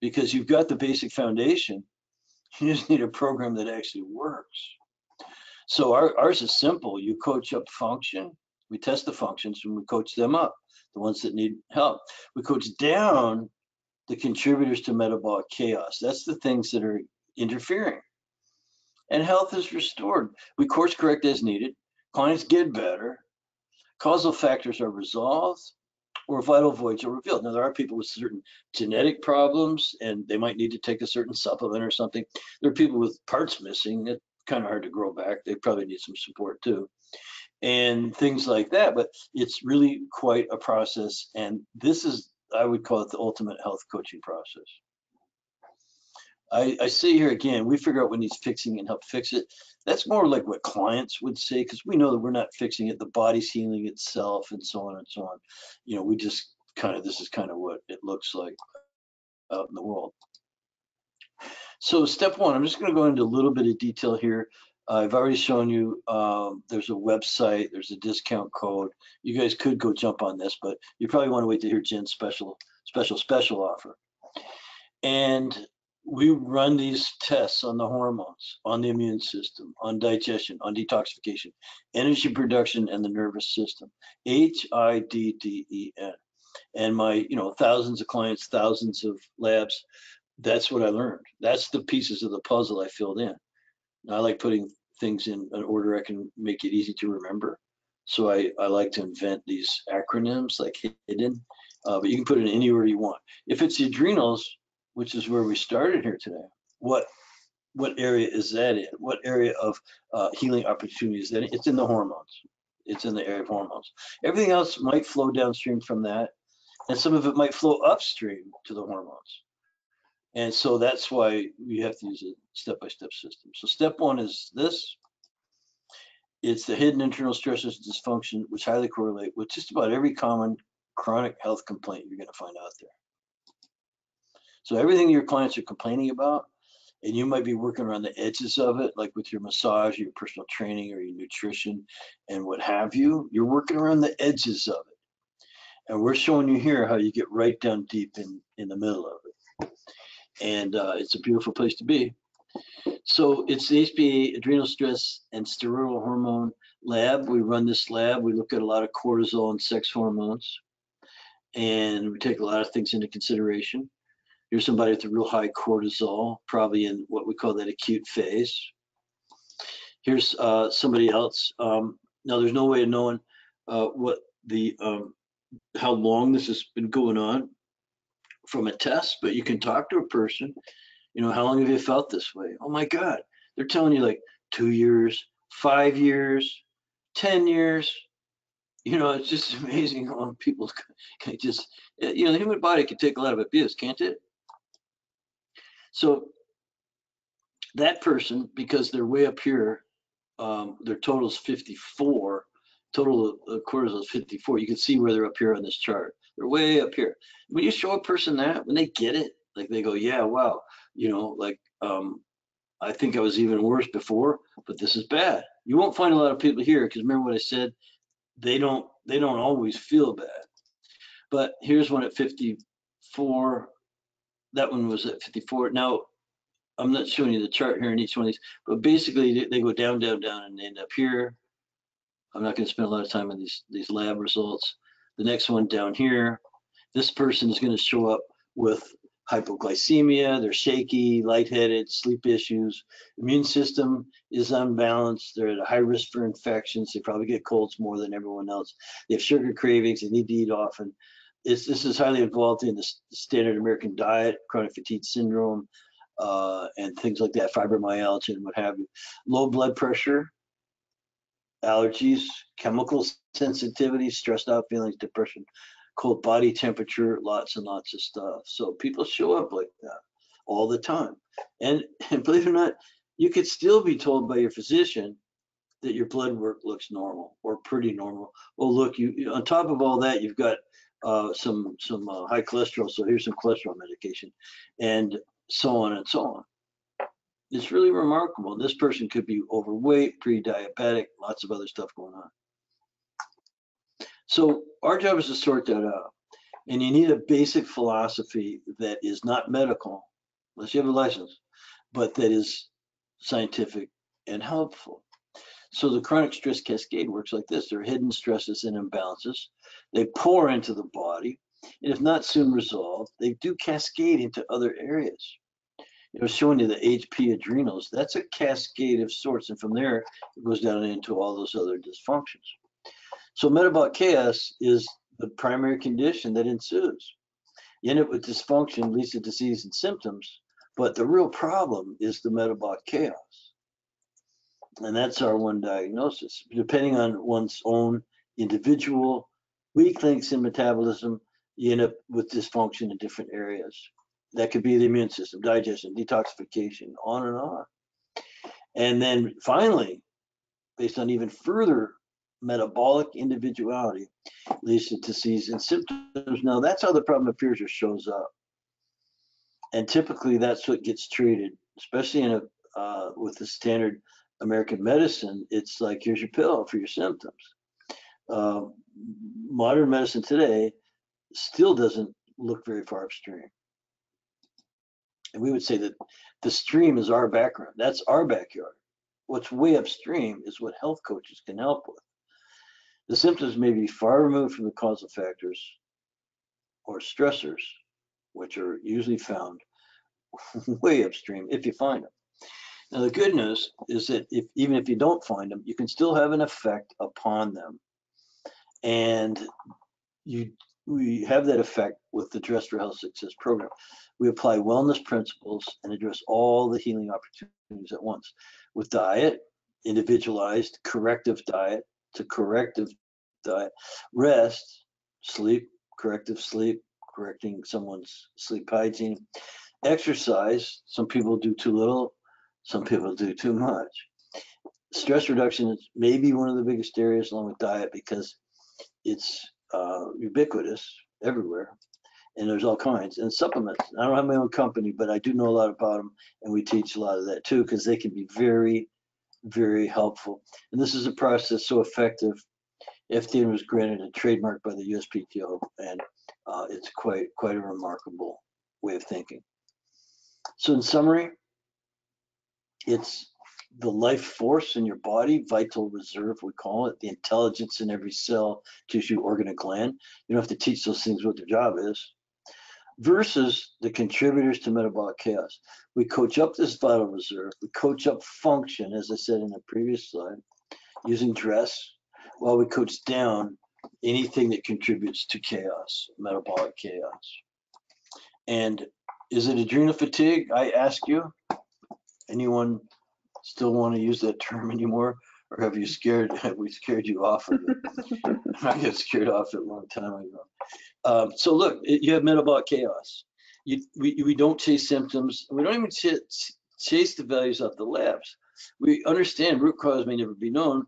because you've got the basic foundation. You just need a program that actually works. So ours is simple. You coach up function. We test the functions and we coach them up, the ones that need help. We coach down the contributors to metabolic chaos. That's the things that are interfering. And health is restored. We course correct as needed. Clients get better. Causal factors are resolved, or vital voids are revealed. Now, there are people with certain genetic problems and they might need to take a certain supplement or something. There are people with parts missing. It's kind of hard to grow back. They probably need some support too, and things like that. But it's really quite a process. And this is, I would call it the ultimate health coaching process. I say here again, we figure out what needs fixing and help fix it. That's more like what clients would say, because we know that we're not fixing it. The body's healing itself and so on and so on. You know, we just kind of, this is kind of what it looks like out in the world. So step one, I'm just going to go into a little bit of detail here. I've already shown you there's a website, there's a discount code. You guys could go jump on this, but you probably want to wait to hear Jen's special offer. And we run these tests on the hormones, on the immune system, on digestion, on detoxification, energy production, and the nervous system. HIDDEN. And my, you know, thousands of clients, thousands of labs, that's what I learned. That's the pieces of the puzzle I filled in. And I like putting things in an order I can make it easy to remember. So I like to invent these acronyms like hidden, but you can put it in any order you want. If it's the adrenals, which is where we started here today, what area is that in? What area of healing opportunities is that in? It's in the hormones. It's in the area of hormones. Everything else might flow downstream from that, and some of it might flow upstream to the hormones. And so that's why we have to use a step-by-step system. So step one is this. It's the hidden internal stressors and dysfunction, which highly correlate with just about every common chronic health complaint you're going to find out there. So everything your clients are complaining about, and you might be working around the edges of it, like with your massage, or your personal training, or your nutrition, and what have you, you're working around the edges of it. And we're showing you here how you get right down deep in the middle of it. And it's a beautiful place to be. So it's the HPA, adrenal stress, and steroidal hormone lab. We run this lab. We look at a lot of cortisol and sex hormones, and we take a lot of things into consideration. Here's somebody with a real high cortisol, probably in what we call that acute phase. Here's somebody else. Now, there's no way of knowing how long this has been going on from a test, but you can talk to a person. You know, how long have you felt this way? Oh my God, they're telling you like 2 years, 5 years, 10 years. You know, it's just amazing how long people can just, you know, the human body can take a lot of abuse, can't it? So that person, because they're way up here, their total is 54, total of cortisol is 54. You can see where they're up here on this chart. They're way up here. When you show a person that, when they get it, like they go, yeah, wow, you know, like I think I was even worse before, but this is bad. You won't find a lot of people here, because remember what I said, they don't always feel bad. But here's one at 50 54. That one was at 54. Now, I'm not showing you the chart here in each one of these, but basically they go down, down, down, and end up here. I'm not going to spend a lot of time on these lab results. The next one down here, this person is going to show up with hypoglycemia, they're shaky, lightheaded, sleep issues, immune system is unbalanced, they're at a high risk for infections, they probably get colds more than everyone else, they have sugar cravings, they need to eat often. This is highly involved in the standard American diet, chronic fatigue syndrome, and things like that, fibromyalgia and what have you. Low blood pressure, allergies, chemical sensitivity, stressed out feelings, depression, cold body temperature, lots and lots of stuff. So people show up like that all the time. And believe it or not, you could still be told by your physician that your blood work looks normal or pretty normal. Oh, look, you on top of all that, you've got some high cholesterol, so here's some cholesterol medication, and so on and so on. It's really remarkable. This person could be overweight, pre-diabetic, lots of other stuff going on. So our job is to sort that out. And you need a basic philosophy that is not medical, unless you have a license, but that is scientific and helpful. So the chronic stress cascade works like this. There are hidden stresses and imbalances. They pour into the body, and if not soon resolved, they do cascade into other areas. It was showing you the HP adrenals. That's a cascade of sorts, and from there, it goes down into all those other dysfunctions. So metabolic chaos is the primary condition that ensues. You end up with dysfunction, leads to disease and symptoms, but the real problem is the metabolic chaos. And that's our one diagnosis. Depending on one's own individual weak links in metabolism, you end up with dysfunction in different areas. That could be the immune system, digestion, detoxification, on and on. And then finally, based on even further metabolic individuality, leads to disease and symptoms. Now, that's how the problem appears or shows up. And typically, that's what gets treated, especially in a, with the standard American medicine. It's like, here's your pill for your symptoms. Modern medicine today still doesn't look very far upstream. And we would say that the stream is our background. That's our backyard. What's way upstream is what health coaches can help with. The symptoms may be far removed from the causal factors or stressors, which are usually found way upstream if you find them. Now, the good news is that even if you don't find them, you can still have an effect upon them. And we have that effect with the Dress for Health Success program. We apply wellness principles and address all the healing opportunities at once with diet, individualized corrective diet to corrective diet, rest, sleep, corrective sleep, correcting someone's sleep hygiene, exercise. Some people do too little, some people do too much. Stress reduction is maybe one of the biggest areas, along with diet, because it's ubiquitous everywhere, and there's all kinds. And supplements, I don't have my own company, but I do know a lot about them, and we teach a lot of that too, because they can be very, very helpful. And this is a process so effective, FDN was granted a trademark by the USPTO, and it's quite a remarkable way of thinking. So in summary, it's the life force in your body, vital reserve, we call it, the intelligence in every cell, tissue, organ, and gland. You don't have to teach those things what their job is. Versus the contributors to metabolic chaos. We coach up this vital reserve. We coach up function, as I said in the previous slide, using dress, while we coach down anything that contributes to chaos, metabolic chaos. And is it adrenal fatigue? I ask you, anyone still want to use that term anymore? Or have we scared you off of it? I got scared off it a long time ago. So look, you have metabolic chaos. We don't chase symptoms. We don't even chase the values of the labs. We understand root cause may never be known,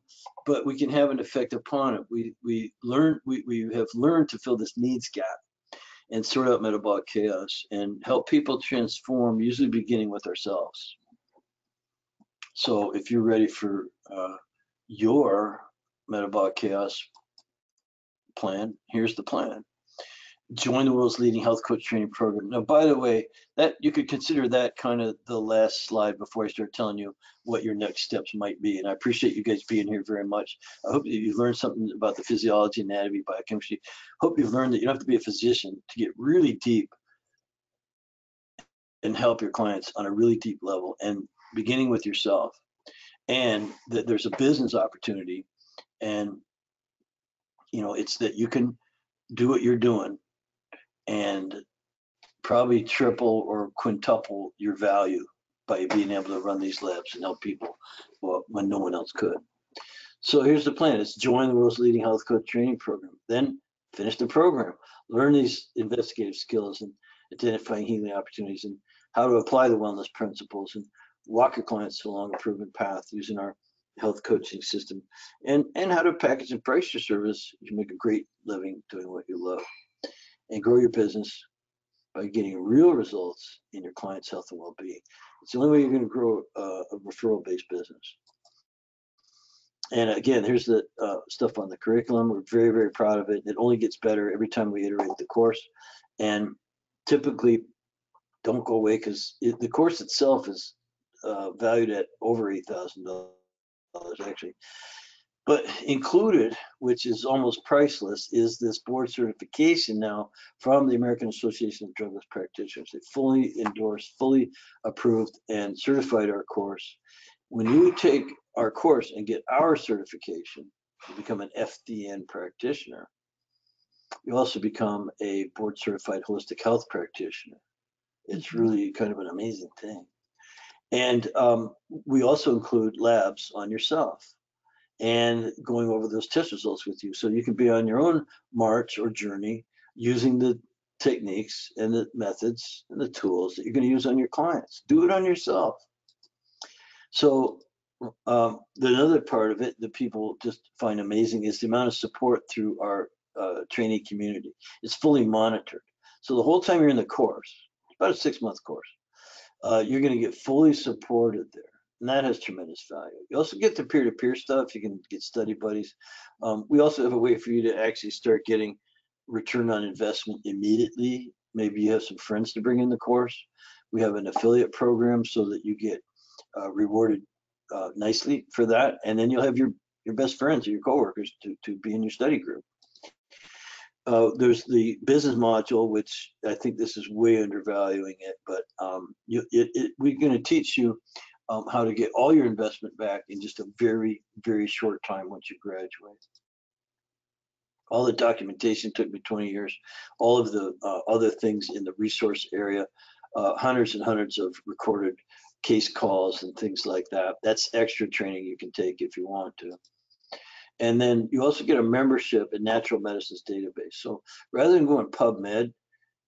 but we can have an effect upon it. We have learned to fill this needs gap and sort out metabolic chaos and help people transform, usually beginning with ourselves. So if you're ready for your metabolic chaos plan, here's the plan. join the world's leading health coach training program. Now, by the way, that you could consider that kind of the last slide before I start telling you what your next steps might be. And I appreciate you guys being here very much. I hope that you learned something about the physiology, anatomy, biochemistry. Hope you've learned that you don't have to be a physician to get really deep and help your clients on a really deep level, and beginning with yourself, and that there's a business opportunity. And, you know, it's that you can do what you're doing and probably triple or quintuple your value by being able to run these labs and help people when no one else could. So here's the plan. It's join the world's leading health coach training program, then finish the program, learn these investigative skills and identifying healing opportunities and how to apply the wellness principles, and walk your clients along a proven path using our health coaching system, and how to package and price your service. You can make a great living doing what you love and grow your business by getting real results in your clients' health and well-being. It's the only way you're going to grow a referral-based business. And again, here's the stuff on the curriculum. We're very, very proud of it. It only gets better every time we iterate the course. And typically, don't go away, because the course itself is valued at over $8,000 actually. But included, which is almost priceless, is this board certification now from the American Association of Drugless Practitioners. They fully endorsed, fully approved, and certified our course. When you take our course and get our certification, you become an FDN practitioner. You also become a board certified holistic health practitioner. It's really kind of an amazing thing. And we also include labs on yourself and going over those test results with you. So you can be on your own march or journey using the techniques and the methods and the tools that you're going to use on your clients. Do it on yourself. So another part of it that people just find amazing is the amount of support through our training community. It's fully monitored. So the whole time you're in the course, about a 6-month course, you're going to get fully supported there, and that has tremendous value. You also get the peer-to-peer stuff. You can get study buddies. We also have a way for you to actually start getting return on investment immediately. Maybe you have some friends to bring in the course. We have an affiliate program so that you get rewarded nicely for that, and then you'll have your best friends or your coworkers to be in your study group. There's the business module, which I think this is way undervaluing it, but we're going to teach you how to get all your investment back in just a very, very short time once you graduate. All the documentation took me 20 years. All of the other things in the resource area, hundreds and hundreds of recorded case calls and things like that. That's extra training you can take if you want to. And then you also get a membership in Natural Medicines Database. So rather than going PubMed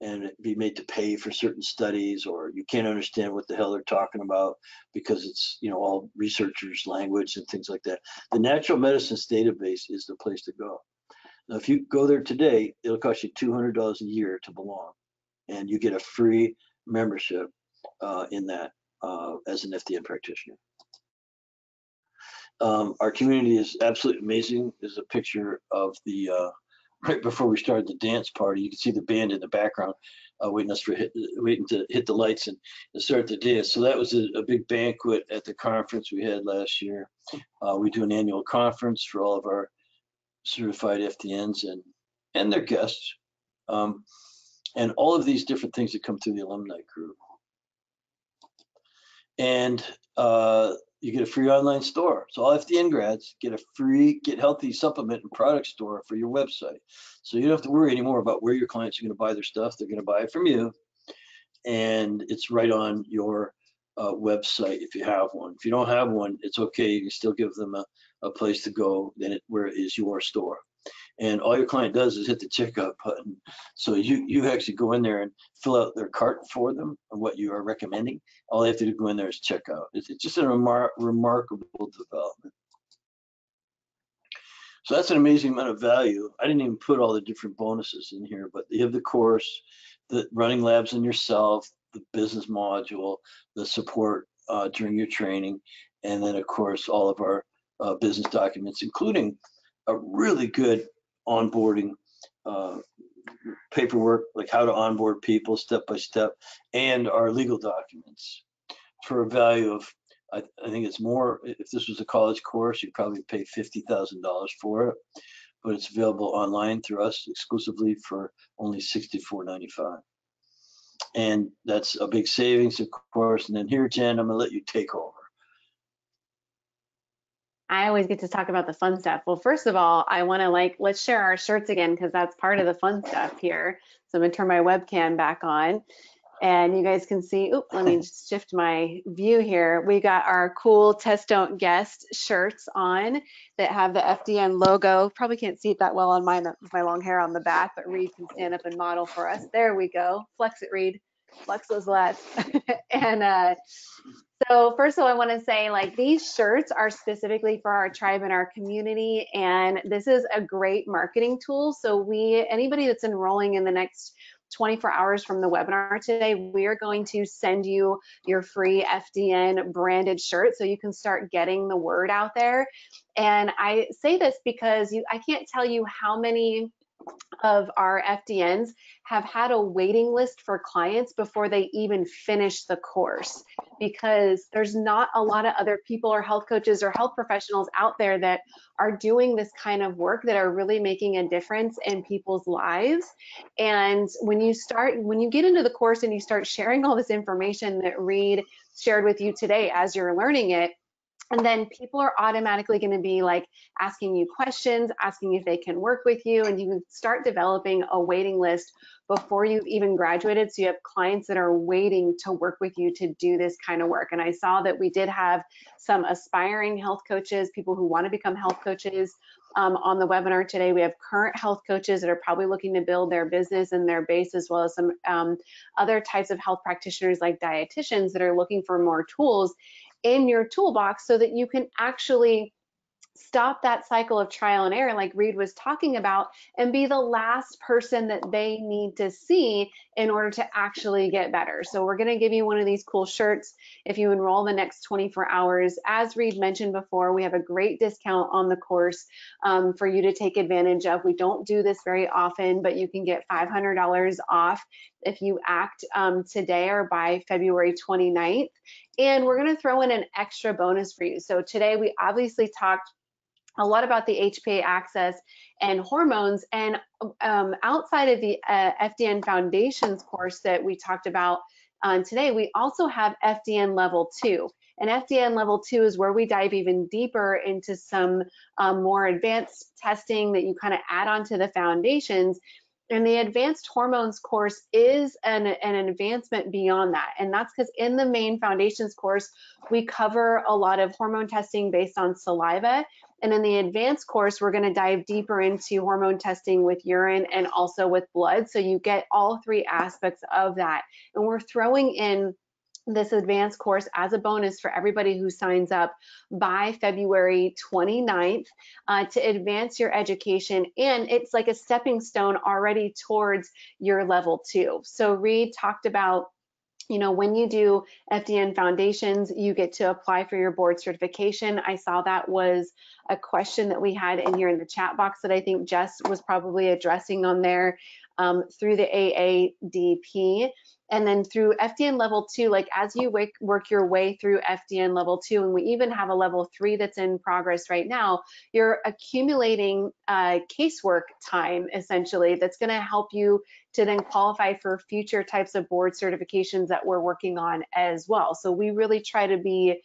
and be made to pay for certain studies, or you can't understand what the hell they're talking about because it's, you know, all researchers' language and things like that, the Natural Medicines Database is the place to go. Now, if you go there today, it'll cost you $200 a year to belong, and you get a free membership in that as an FDN practitioner. Our community is absolutely amazing. There's a picture of the right before we started the dance party. You can see the band in the background waiting to hit the lights and start the dance. So that was a big banquet at the conference we had last year. We do an annual conference for all of our certified FDNs and their guests, and all of these different things that come through the alumni group. And you get a free online store. So all FDN grads get a free Get Healthy supplement and product store for your website. So you don't have to worry anymore about where your clients are going to buy their stuff. They're going to buy it from you. And it's right on your website if you have one. If you don't have one, it's okay. You can still give them a place to go where it is your store. And all your client does is hit the checkout button. So you actually go in there and fill out their cart for them and what you are recommending. All they have to do to go in there is checkout. It's just a remarkable development. So that's an amazing amount of value. I didn't even put all the different bonuses in here, but you have the course, the running labs on yourself, the business module, the support during your training, and then of course all of our business documents, including a really good onboarding paperwork, like how to onboard people step by step, and our legal documents for a value of, I think it's more, if this was a college course, you'd probably pay $50,000 for it, but it's available online through us exclusively for only $64.95. And that's a big savings, of course. And then here, Jen, I'm gonna let you take over. I always get to talk about the fun stuff. Well, first of all, I want to let's share our shirts again, because that's part of the fun stuff here. So I'm gonna turn my webcam back on and you guys can see, oop, let me just shift my view here. We got our cool Test Don't Guest shirts on that have the FDN logo. Probably can't see it that well on mine with my long hair on the back, but Reed can stand up and model for us. There we go. Flex it, Reed. Flex those less. And so first of all, I want to say, these shirts are specifically for our tribe and our community, and this is a great marketing tool. So anybody that's enrolling in the next 24 hours from the webinar today, we are going to send you your free FDN branded shirt so you can start getting the word out there. And I say this because I can't tell you how many of our FDNs have had a waiting list for clients before they even finish the course, because there's not a lot of other people or health coaches or health professionals out there that are doing this kind of work that are really making a difference in people's lives. And when you get into the course and you start sharing all this information that Reed shared with you today as you're learning it, and then people are automatically going to be asking you questions, asking if they can work with you, and you can start developing a waiting list before you've even graduated. So you have clients that are waiting to work with you to do this kind of work. And I saw that we did have some aspiring health coaches, people who want to become health coaches on the webinar today. We have current health coaches that are probably looking to build their business and their base, as well as some other types of health practitioners like dietitians that are looking for more tools in your toolbox so that you can actually stop that cycle of trial and error like Reed was talking about, and be the last person that they need to see in order to actually get better. So we're going to give you one of these cool shirts if you enroll the next 24 hours. As Reed mentioned before, we have a great discount on the course for you to take advantage of. We don't do this very often, but you can get $500 off if you act today or by February 29th. And we're going to throw in an extra bonus for you. So today we obviously talked a lot about the HPA axis and hormones, and outside of the FDN Foundations course that we talked about today, we also have FDN Level 2. And FDN Level 2 is where we dive even deeper into some more advanced testing that you kind of add on to the foundations. And the advanced hormones course is an advancement beyond that. And that's because in the main foundations course, we cover a lot of hormone testing based on saliva. And in the advanced course, we're going to dive deeper into hormone testing with urine and also with blood. So you get all three aspects of that. And we're throwing in this advanced course as a bonus for everybody who signs up by February 29th to advance your education. And it's like a stepping stone already towards your Level 2. So Reed talked about, when you do FDN Foundations, you get to apply for your board certification. I saw that was a question that we had in here in the chat box that I think Jess was probably addressing on there through the AADP. And then through FDN Level 2, as you work your way through FDN Level 2, and we even have a Level 3 that's in progress right now, you're accumulating casework time, essentially, that's going to help you to then qualify for future types of board certifications that we're working on as well. So we really try to be,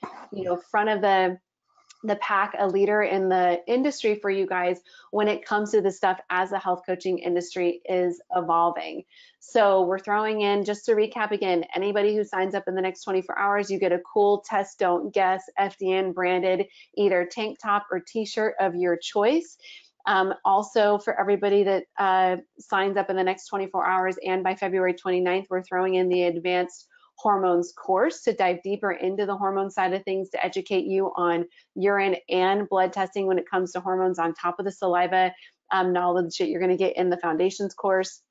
front of the pack, a leader in the industry for you guys when it comes to this stuff as the health coaching industry is evolving. So we're throwing in, just to recap again, anybody who signs up in the next 24 hours, you get a cool Test Don't Guess FDN branded either tank top or t-shirt of your choice. Also, for everybody that signs up in the next 24 hours and by February 29th, we're throwing in the advanced hormones course to dive deeper into the hormone side of things, to educate you on urine and blood testing when it comes to hormones, on top of the saliva knowledge that you're going to get in the foundations course.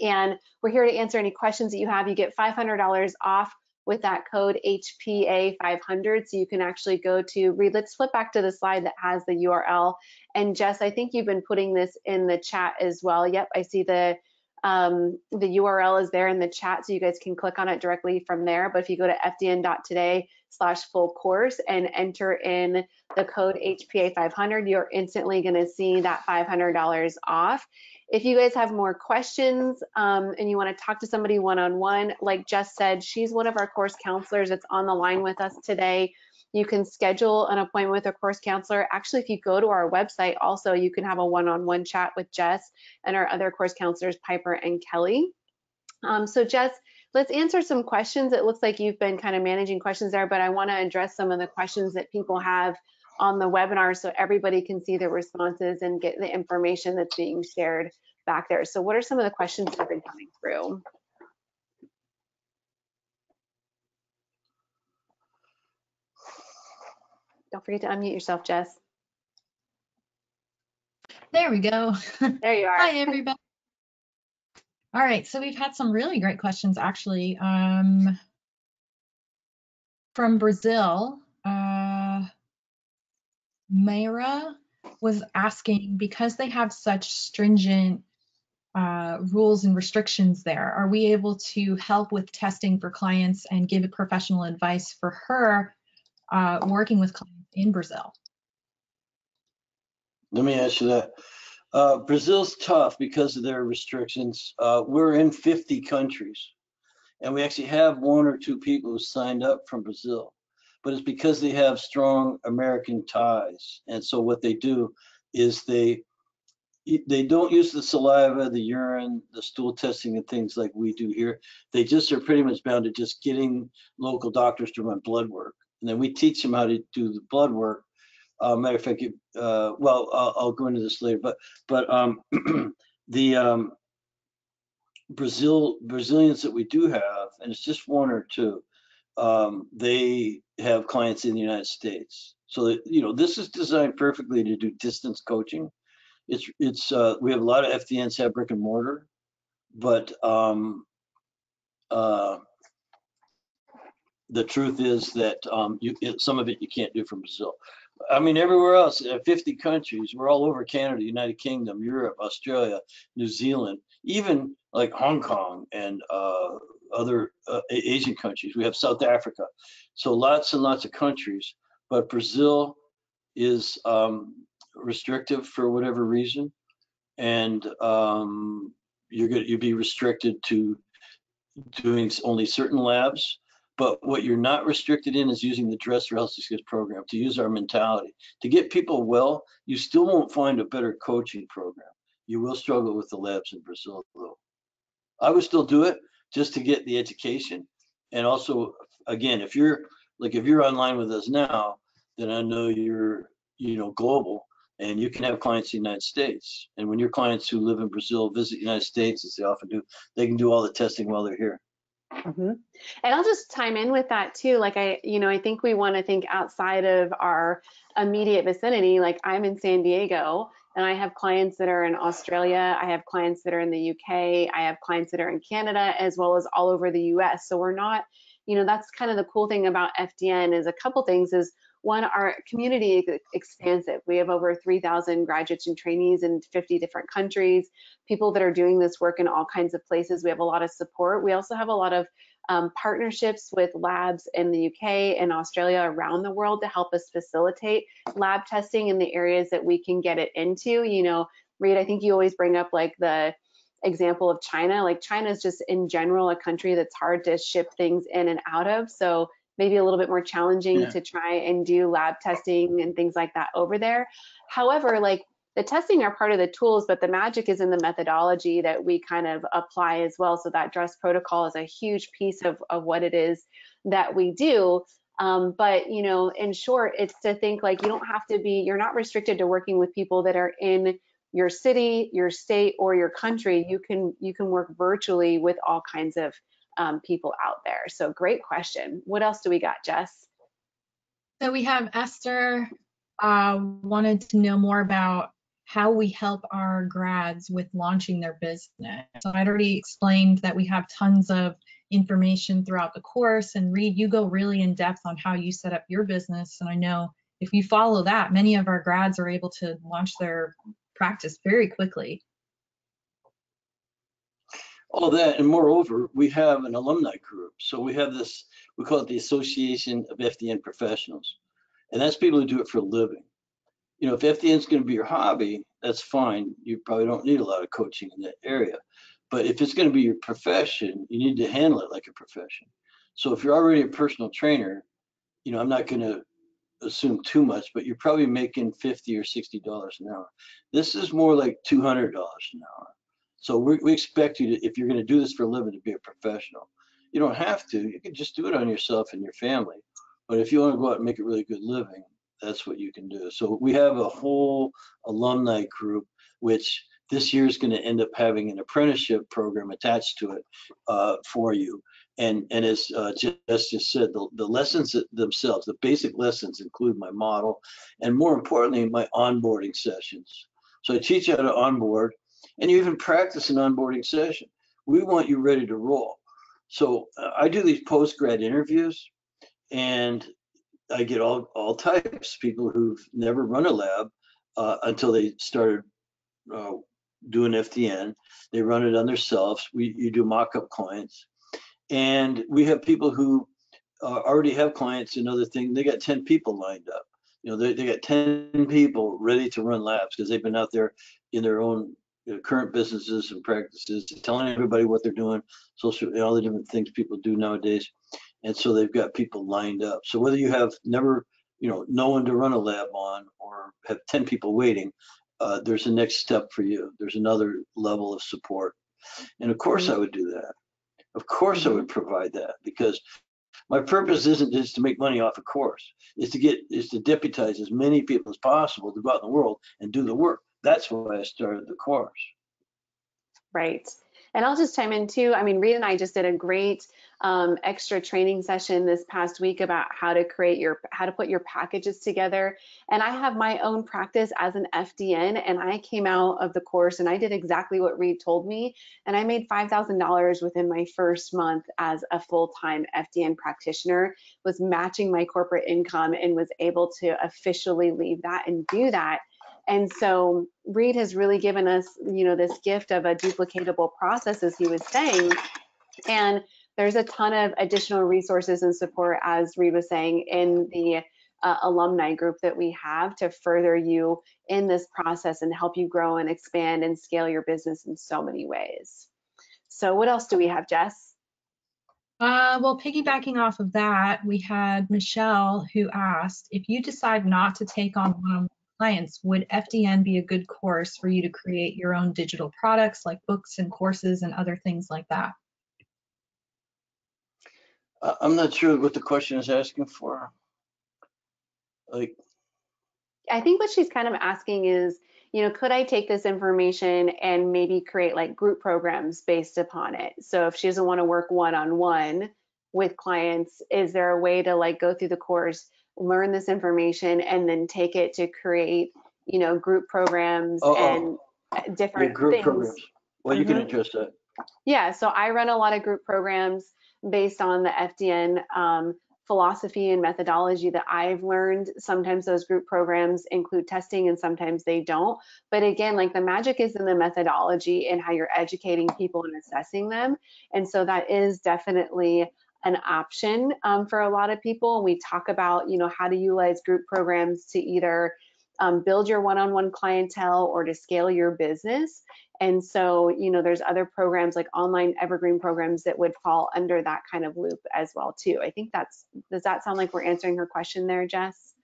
And we're here to answer any questions that you have. You get $500 off with that code HPA500. So you can actually go to Reed. Let's flip back to the slide that has the URL. And Jess, I think you've been putting this in the chat as well. Yep, I see the The URL is there in the chat, so you guys can click on it directly from there. But if you go to fdn.today/full course and enter in the code HPA500, you're instantly going to see that $500 off. If you guys have more questions and you want to talk to somebody one-on-one, like Jess said, she's one of our course counselors that's on the line with us today. You can schedule an appointment with a course counselor. Actually, if you go to our website also, you can have a one-on-one chat with Jess and our other course counselors, Piper and Kelly. So Jess, let's answer some questions. It looks like you've been kind of managing questions there, but I want to address some of the questions that people have on the webinar so everybody can see the responses and get the information that's being shared back there. So what are some of the questions that have been coming through? Don't forget to unmute yourself, Jess. There we go. There you are. Hi, everybody. All right, so we've had some really great questions, actually, from Brazil. Mayra was asking, because they have such stringent rules and restrictions there, are we able to help with testing for clients and give professional advice for her working with clients in Brazil? Let me ask you that. Brazil's tough because of their restrictions. We're in 50 countries, and we actually have one or two people who signed up from Brazil. But it's because they have strong American ties. And so what they do is they don't use the saliva, the urine, the stool testing and things like we do here. They just are pretty much bound to just getting local doctors to run blood work. And then we teach them how to do the blood work. Matter of fact, well, I'll go into this later, but Brazilians that we do have, and it's just one or two, they have clients in the United States. So, you know, this is designed perfectly to do distance coaching. We have a lot of FDNs have brick and mortar, but the truth is that some of it you can't do from Brazil. I mean, everywhere else, 50 countries, we're all over Canada, United Kingdom, Europe, Australia, New Zealand, even like Hong Kong and other Asian countries. We have South Africa. So lots and lots of countries, but Brazil is restrictive for whatever reason. And you'd be restricted to doing only certain labs. But what you're not restricted in is using the Dress for Health Success program, to use our mentality. To get people well, you still won't find a better coaching program. You will struggle with the labs in Brazil, though. I would still do it just to get the education. And also, again, if you're online with us now, then I know you're, you know, global, and you can have clients in the United States. And when your clients who live in Brazil visit the United States, as they often do, they can do all the testing while they're here. Mm-hmm. And I'll just chime in with that too. Like I think we want to think outside of our immediate vicinity. Like I'm in San Diego and I have clients that are in Australia. I have clients that are in the UK. I have clients that are in Canada, as well as all over the US. So we're not, you know, that's kind of the cool thing about FDN is a couple things is one, our community is expansive. We have over 3,000 graduates and trainees in 50 different countries, people that are doing this work in all kinds of places. We have a lot of support. We also have a lot of partnerships with labs in the UK and Australia around the world to help us facilitate lab testing in the areas that we can get it into. You know, Reed, I think you always bring up like the example of China. Like China is just in general a country that's hard to ship things in and out of. So maybe a little bit more challenging to try and do lab testing and things like that over there. However, like the testing are part of the tools, but the magic is in the methodology that we kind of apply as well. So that DRESS protocol is a huge piece of what it is that we do. But, you know, in short, it's to think like you don't have to be, you're not restricted to working with people that are in your city, your state, or your country. You can work virtually with all kinds of people out there. So great question. What else do we got, Jess? So we have Esther wanted to know more about how we help our grads with launching their business. So I'd already explained that we have tons of information throughout the course, and Reed, you go really in depth on how you set up your business. And I know if you follow that, many of our grads are able to launch their practice very quickly. all that. And moreover, we have an alumni group. So we have this, we call it the Association of FDN Professionals. And that's people who do it for a living. You know, if FDN is going to be your hobby, that's fine. You probably don't need a lot of coaching in that area. But if it's going to be your profession, you need to handle it like a profession. So if you're already a personal trainer, you know, I'm not going to assume too much, but you're probably making $50 or $60 an hour. This is more like $200 an hour. So we expect you to, if you're going to do this for a living, to be a professional. You don't have to. You can just do it on yourself and your family. But if you want to go out and make a really good living, that's what you can do. So we have a whole alumni group, which this year is going to end up having an apprenticeship program attached to it for you. And as Jess just said, the lessons themselves, the basic lessons include my model and, more importantly, my onboarding sessions. So I teach you how to onboard, and you even practice an onboarding session. We want you ready to roll. So I do these post-grad interviews, and I get all types, people who've never run a lab until they started doing FDN. They run it on themselves. You do mock-up clients. And we have people who already have clients and other things. They got 10 people lined up. You know, they got 10 people ready to run labs because they've been out there in their own current businesses and practices, telling everybody what they're doing, social, and all the different things people do nowadays. And so they've got people lined up. So whether you have never, you know, no one to run a lab on or have 10 people waiting, there's a next step for you. There's another level of support. And of course I would do that. Of course I would provide that, because my purpose isn't just to make money off a course. It's to deputize as many people as possible to go out in the world and do the work. That's why I started the course. Right. And I'll just chime in too. I mean, Reed and I just did a great extra training session this past week about how to put your packages together. And I have my own practice as an FDN, and I came out of the course and I did exactly what Reed told me. And I made $5,000 within my first month as a full-time FDN practitioner, was matching my corporate income, and was able to officially leave that and do that. And so Reed has really given us, you know, this gift of a duplicatable process, as he was saying. And there's a ton of additional resources and support, as Reed was saying, in the alumni group that we have to further you in this process and help you grow and expand and scale your business in so many ways. So what else do we have, Jess? Well, piggybacking off of that, we had Michelle, who asked, if you decide not to take on one-on-one clients, would FDN be a good course for you to create your own digital products like books and courses and other things like that? I'm not sure what the question is asking for. Like, I think what she's kind of asking is, you know, could I take this information and maybe create like group programs based upon it? So if she doesn't want to work one-on-one with clients, is there a way to like go through the course, learn this information, and then take it to create, you know, group programs and different things? Programs. Well, you can address that. Yeah, so I run a lot of group programs based on the FDN philosophy and methodology that I've learned. Sometimes those group programs include testing and sometimes they don't. But again, like, the magic is in the methodology and how you're educating people and assessing them. And so that is definitely an option for a lot of people. We talk about, you know, how to utilize group programs to either build your one-on-one clientele or to scale your business. And so, you know, there's other programs like online evergreen programs that would fall under that kind of loop as well too. I think that's, does that sound like we're answering her question there, Jess?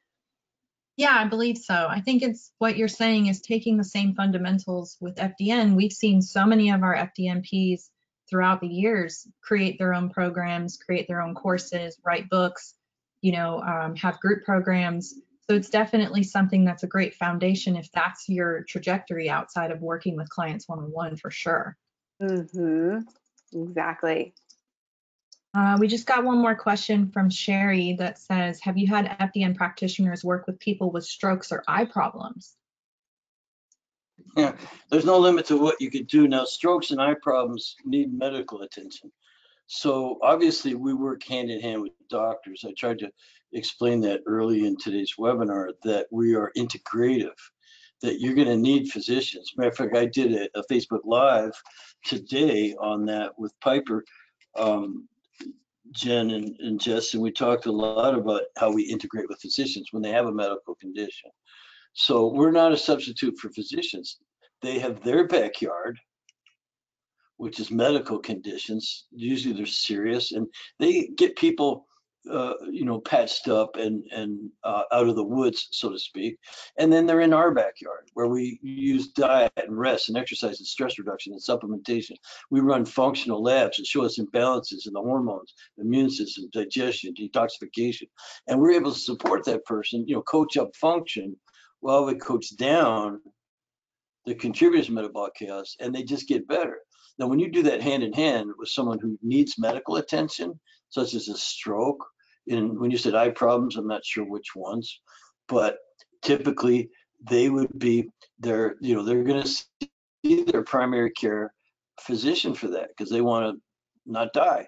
Yeah, I believe so. I think it's what you're saying is taking the same fundamentals with FDN. We've seen so many of our FDNPs throughout the years create their own programs, create their own courses, write books, you know, have group programs. So it's definitely something that's a great foundation if that's your trajectory outside of working with clients one-on-one, for sure. Mm-hmm. Exactly. We just got one more question from Sherry that says, have you had FDN practitioners work with people with strokes or eye problems? Yeah, there's no limit to what you could do. Now, strokes and eye problems need medical attention. So obviously we work hand in hand with doctors. I tried to explain that early in today's webinar, that we are integrative, that you're going to need physicians. Matter of fact, I did a Facebook Live today on that with Piper, Jen and Jess, and we talked a lot about how we integrate with physicians when they have a medical condition. So we're not a substitute for physicians. They have their backyard, which is medical conditions. Usually they're serious, and they get people patched up and out of the woods, so to speak. And then they're in our backyard where we use diet and rest and exercise and stress reduction and supplementation. We run functional labs that show us imbalances in the hormones, immune system, digestion, detoxification. And we're able to support that person, coach up function while we coach down the contributors to metabolic chaos, and they just get better. Now, when you do that hand in hand with someone who needs medical attention, such as a stroke, and when you said eye problems, I'm not sure which ones, but typically they would be their, they're going to see their primary care physician for that because they want to not die.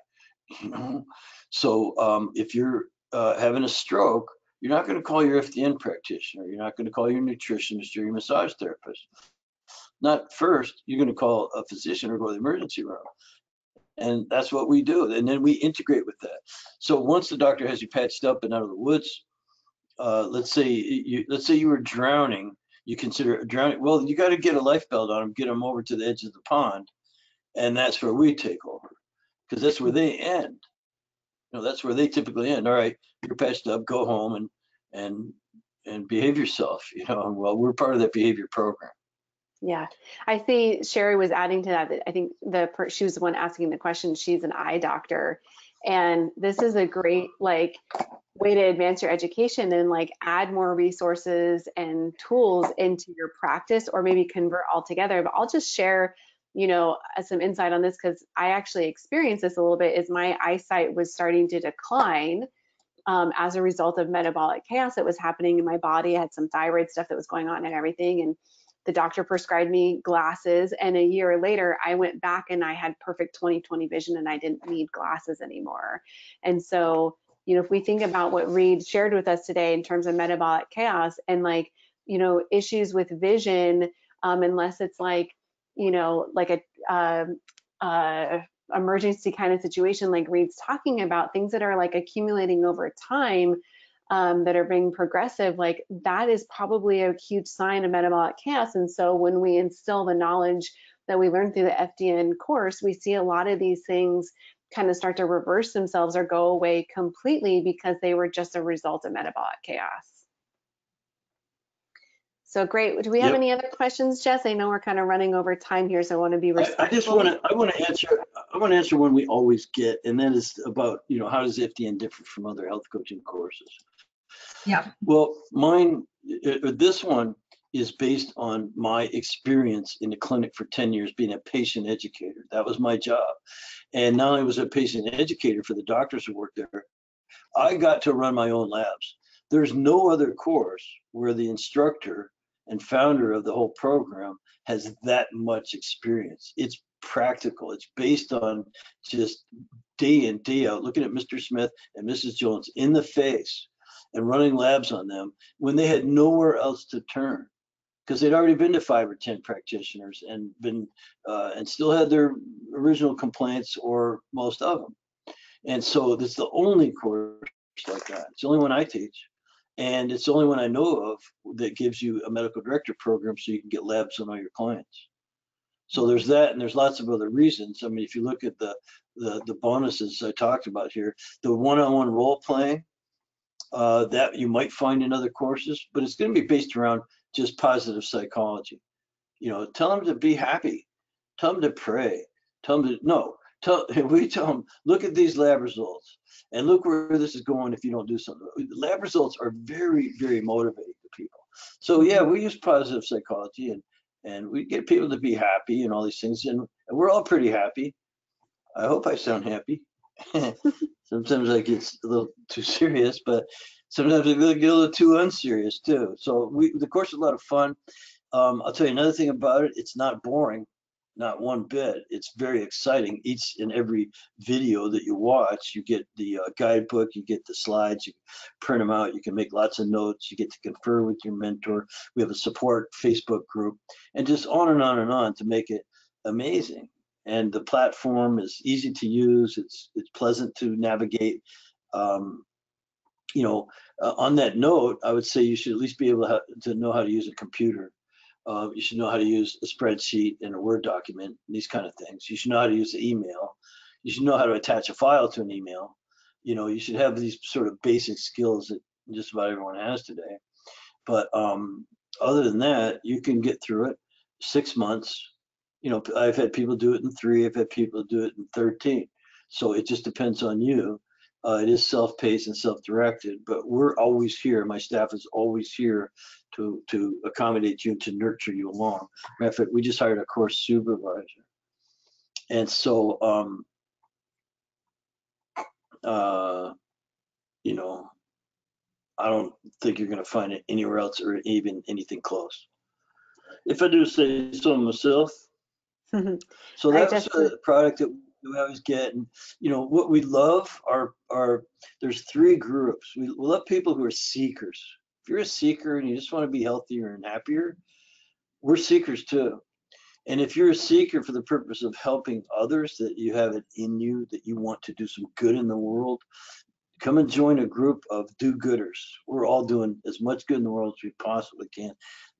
So if you're having a stroke, you're not going to call your FDN practitioner. You're not going to call your nutritionist or your massage therapist. Not first, you're going to call a physician or go to the emergency room. And that's what we do. And then we integrate with that. So once the doctor has you patched up and out of the woods, let's say you were drowning, you consider drowning. Well, you got to get a life belt on them, get them over to the edge of the pond. And that's where we take over, because that's where they end. That's where they typically end. All right, you're patched up, go home and behave yourself. Well, we're part of that behavior program. Yeah, I see Sherry was adding to that. I think she was the one asking the question. She's an eye doctor, and this is a great way to advance your education and add more resources and tools into your practice, or maybe convert altogether. But I'll just share, some insight on this because I actually experienced this a little bit. Is my eyesight was starting to decline as a result of metabolic chaos that was happening in my body. I had some thyroid stuff that was going on and everything, and the doctor prescribed me glasses, and a year later I went back and I had perfect 20/20 vision and I didn't need glasses anymore. And so, if we think about what Reed shared with us today in terms of metabolic chaos and issues with vision, unless it's an emergency kind of situation like Reed's talking about, things that are accumulating over time, that are being progressive, that is probably a huge sign of metabolic chaos. And so when we instill the knowledge that we learn through the FDN course, we see a lot of these things kind of start to reverse themselves or go away completely because they were just a result of metabolic chaos. So great. Do we have any other questions, Jess? I know we're kind of running over time here, so I want to be respectful. I want to answer one we always get, and that is about, how does FDN differ from other health coaching courses? Yeah. Well, this one is based on my experience in the clinic for 10 years being a patient educator. That was my job. And not only was I a patient educator for the doctors who worked there, I got to run my own labs. There's no other course where the instructor and founder of the whole program has that much experience. It's practical. It's based on just day in, day out, looking at Mr. Smith and Mrs. Jones in the face and running labs on them when they had nowhere else to turn, because they'd already been to 5 or 10 practitioners and been and still had their original complaints, or most of them. And so that's the only course like that. It's the only one I teach, and it's the only one I know of that gives you a medical director program so you can get labs on all your clients. So there's that, and there's lots of other reasons. I mean, if you look at the bonuses I talked about here, the one-on-one role playing, that you might find in other courses, but it's going to be based around just positive psychology. Tell them to be happy, tell them to pray, tell them to tell them, look at these lab results and look where this is going if you don't do something. Lab results are very, very motivating to people. So yeah, we use positive psychology, and we get people to be happy and all these things, and we're all pretty happy. I hope I sound happy. Sometimes I get a little too serious, but sometimes I get a little too unserious too. So the course is a lot of fun. I'll tell you another thing about it. It's not boring. not one bit. It's very exciting. Each and every video that you watch, you get the guidebook, you get the slides, you print them out, you can make lots of notes, you get to confer with your mentor. We have a support Facebook group, and just on and on and on to make it amazing. And the platform is easy to use. It's pleasant to navigate. On that note, I would say you should at least be able to know how to use a computer. You should know how to use a spreadsheet and a Word document, and these kind of things. You should know how to use email. You should know how to attach a file to an email. You know, you should have these sort of basic skills that just about everyone has today. But other than that, you can get through it. 6 months. You know, I've had people do it in 3. I've had people do it in 13. So it just depends on you. It is self-paced and self-directed, but we're always here. My staff is always here to accommodate you and to nurture you along. Matter of fact, we just hired a course supervisor. And so, I don't think you're going to find it anywhere else or even anything close. If I do say so myself. So that's the product that we always get. And you know what we love are there's 3 groups. We love people who are seekers. If you're a seeker and you just want to be healthier and happier, we're seekers too. And if you're a seeker for the purpose of helping others, that you have it in you, that you want to do some good in the world, come and join a group of do-gooders. We're all doing as much good in the world as we possibly can.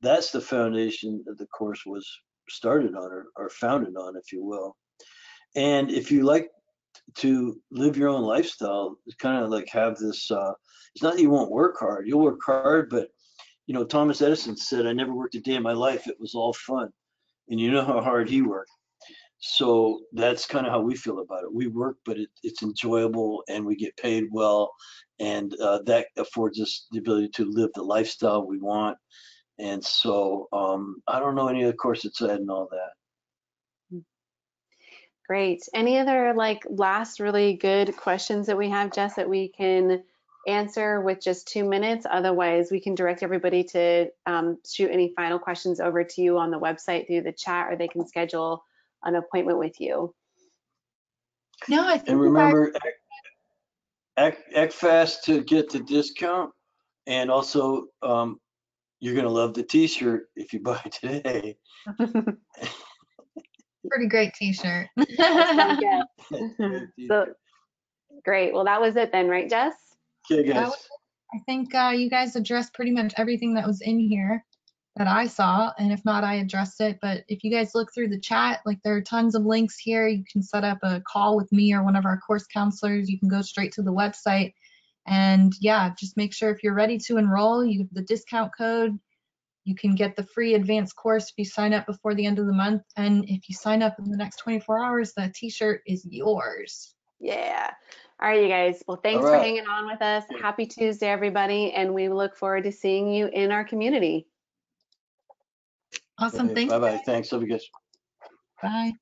That's the foundation that the course was started on, or founded on, if you will. And if you like to live your own lifestyle, it's kind of like have this, it's not that you won't work hard, you'll work hard, but you know, Thomas Edison said, I never worked a day in my life, it was all fun. And you know how hard he worked. So that's kind of how we feel about it. We work, but it's enjoyable and we get paid well. And that affords us the ability to live the lifestyle we want. And so I don't know any of the course that's said and all that. Great. Any other last really good questions that we have, Jess, that we can answer with just 2 minutes? Otherwise, we can direct everybody to shoot any final questions over to you on the website through the chat, or they can schedule an appointment with you. No, I think. And remember, ACTFast to get the discount, and also you're gonna love the T-shirt if you buy today. Pretty great T-shirt. Yeah. So, great. Well, that was it then, right, Jess? Okay, guys. I think you guys addressed pretty much everything that was in here that I saw, and if not, I addressed it. But if you guys look through the chat, there are tons of links here. You can set up a call with me or one of our course counselors. You can go straight to the website, and yeah, just make sure if you're ready to enroll, you have the discount code. You can get the free advanced course if you sign up before the end of the month. And if you sign up in the next 24 hours, that T-shirt is yours. Yeah. All right, you guys. Well, thanks for hanging on with us. Happy Tuesday, everybody. And we look forward to seeing you in our community. Awesome. Thanks. Bye-bye. Thanks. Love you guys. Bye.